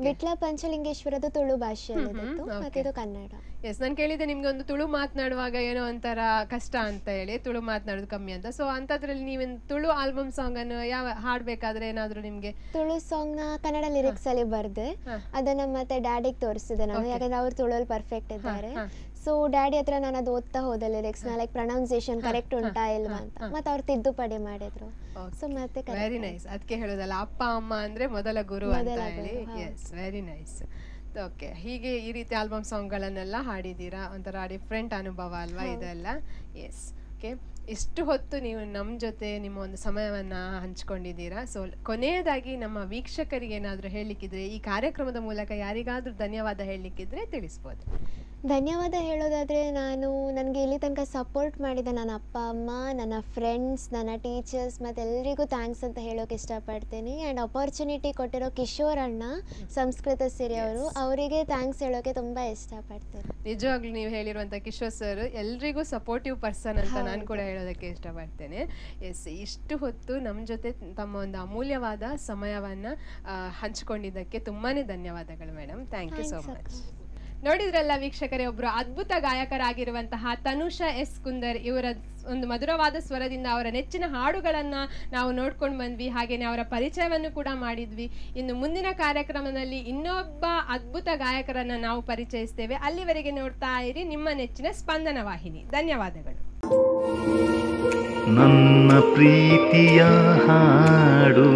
ವಿಟ್ಲ ಪಂಚಲಿಂಗೇಶ್ವರದು ತುಳು ಭಾಷೆಯಲ್ಲಿತ್ತು, ಕನ್ನಡ. ಎಸ್, ನಾನು ಕೇಳಿದೆ ನಿಮ್ಗೆ ಒಂದು ತುಳು ಮಾತನಾಡುವಾಗ ಏನೋ ಒಂಥರ ಕಷ್ಟ ಅಂತ ಹೇಳಿ, ತುಳು ಮಾತನಾಡೋದು ಕಮ್ಮಿ ಅಂತ. ಸೊ ಅಂತದ್ರಲ್ಲಿ ನೀವು ತುಳು ಆಲ್ಬಮ್ ಸಾಂಗ್ ಅನ್ನು ಯಾವ ಹಾಡ್ಬೇಕಾದ್ರೆ ಏನಾದ್ರು ನಿಮ್ಗೆ ತುಳು ಸಾಂಗ್ ನ ಕನ್ನಡ ಲಿರಿಕ್ಸ್ ಅಲ್ಲಿ ಬರ್ದೆ, ಅದನ್ನ ಮತ್ತೆ ಡ್ಯಾಡಿಗೆ ತೋರಿಸಿದೆ ನಾನು, ಯಾಕಂದ್ರೆ ಅವ್ರು ತುಳುವಲ್ಲಿ ಪರ್ಫೆಕ್ಟ್ ಇದ್ದಾರೆ. ಸೊ ಡ್ಯಾಡಿ ಹತ್ರ ನಾನು ಅದು ಓದ್ತಾ ಹೋದ ಲಿರಿಕ್ಸ್ ನ, ಲೈಕ್ ಪ್ರೊನೌನ್ಸಿಯೇಷನ್ ಕರೆಕ್ಟ್ ಉಂಟಾ ಇಲ್ವಾ ಅಂತ, ಮತ್ತೆ ಅವ್ರು ತಿದ್ದುಪಡಿ ಮಾಡಿದ್ರು. ಸೊ ಮತ್ತೆ ವೆರಿ ನೈಸ್. ಅದಕ್ಕೆ ಹೇಳೋದಲ್ಲ, ಅಪ್ಪ ಅಮ್ಮ ಅಂದ್ರೆ ಮೊದಲ ಗುರು ಅಂತ ಹೇಳಿ. S, very nice. ಓಕೆ, ಹೀಗೆ ಈ ರೀತಿ ಆಲ್ಬಮ್ ಸಾಂಗ್ಗಳನ್ನೆಲ್ಲ ಹಾಡಿದ್ದೀರಾ, ಒಂಥರ ಡಿಫ್ರೆಂಟ್ ಅನುಭವ ಅಲ್ವಾ ಇದೆಲ್ಲ? ಎಸ್. ಓಕೆ, ಇಷ್ಟು ಹೊತ್ತು ನೀವು ನಮ್ಮ ಜೊತೆ ನಿಮ್ಮ ಒಂದು ಸಮಯವನ್ನು ಹಂಚ್ಕೊಂಡಿದ್ದೀರಾ. ಸೊ ಕೊನೆಯದಾಗಿ ನಮ್ಮ ವೀಕ್ಷಕರಿಗೆ ಏನಾದರೂ ಹೇಳಲಿಕ್ಕಿದ್ರೆ, ಈ ಕಾರ್ಯಕ್ರಮದ ಮೂಲಕ ಯಾರಿಗಾದರೂ ಧನ್ಯವಾದ ಹೇಳಲಿಕ್ಕಿದ್ರೆ ತಿಳಿಸ್ಬೋದು. ಧನ್ಯವಾದ ಹೇಳೋದಾದರೆ, ನಾನು ನನಗೆ ಇಲ್ಲಿ ತನಕ ಸಪೋರ್ಟ್ ಮಾಡಿದ ನನ್ನ ಅಪ್ಪ ಅಮ್ಮ, ನನ್ನ ಫ್ರೆಂಡ್ಸ್, ನನ್ನ ಟೀಚರ್ಸ್, ಮತ್ತು ಎಲ್ಲರಿಗೂ ಥ್ಯಾಂಕ್ಸ್ ಅಂತ ಹೇಳೋಕೆ ಇಷ್ಟಪಡ್ತೀನಿ. ಆ್ಯಂಡ್ ಅಪಾರ್ಚುನಿಟಿ ಕೊಟ್ಟಿರೋ ಕಿಶೋರ್ ಅಣ್ಣ, ಸಂಸ್ಕೃತ ಸಿರಿ ಅವರು, ಅವರಿಗೆ ಥ್ಯಾಂಕ್ಸ್ ಹೇಳೋಕೆ ತುಂಬ ಇಷ್ಟಪಡ್ತೀನಿ. ನಿಜವಾಗ್ಲೂ ನೀವು ಹೇಳಿರುವಂಥ ಕಿಶೋರ್ ಸರ್ ಎಲ್ರಿಗೂ ಸಪೋರ್ಟಿವ್ ಪರ್ಸನ್ ಅಂತ ನಾನು ಕೂಡ ಹೇಳೋದಕ್ಕೆ ಇಷ್ಟಪಡ್ತೇನೆ. ಎಸ್, ಇಷ್ಟು ಹೊತ್ತು ನಮ್ಮ ಜೊತೆ ತಮ್ಮ ಒಂದು ಅಮೂಲ್ಯವಾದ ಸಮಯವನ್ನು ಹಂಚಿಕೊಂಡಿದ್ದಕ್ಕೆ ತುಂಬಾ ಧನ್ಯವಾದಗಳು madam. Thank you so much. ನೋಡಿದ್ರಲ್ಲ ವೀಕ್ಷಕರೇ, ಒಬ್ಬರು ಅದ್ಭುತ ಗಾಯಕರಾಗಿರುವಂತಹ ತನುಷಾ ಎಸ್ ಕುಂದರ್, ಇವರ ಒಂದು ಮಧುರವಾದ ಸ್ವರದಿಂದ ಅವರ ನೆಚ್ಚಿನ ಹಾಡುಗಳನ್ನು ನಾವು ನೋಡ್ಕೊಂಡು ಬಂದ್ವಿ, ಹಾಗೆಯೇ ಅವರ ಪರಿಚಯವನ್ನು ಕೂಡ ಮಾಡಿದ್ವಿ. ಇನ್ನು ಮುಂದಿನ ಕಾರ್ಯಕ್ರಮದಲ್ಲಿ ಇನ್ನೊಬ್ಬ ಅದ್ಭುತ ಗಾಯಕರನ್ನು ನಾವು ಪರಿಚಯಿಸ್ತೇವೆ. ಅಲ್ಲಿವರೆಗೆ ನೋಡ್ತಾ ಇರಿ ನಿಮ್ಮ ನೆಚ್ಚಿನ ಸ್ಪಂದನ ವಾಹಿನಿ. ಧನ್ಯವಾದಗಳು. ನನ್ನ ಪ್ರೀತಿಯ ಹಾಡು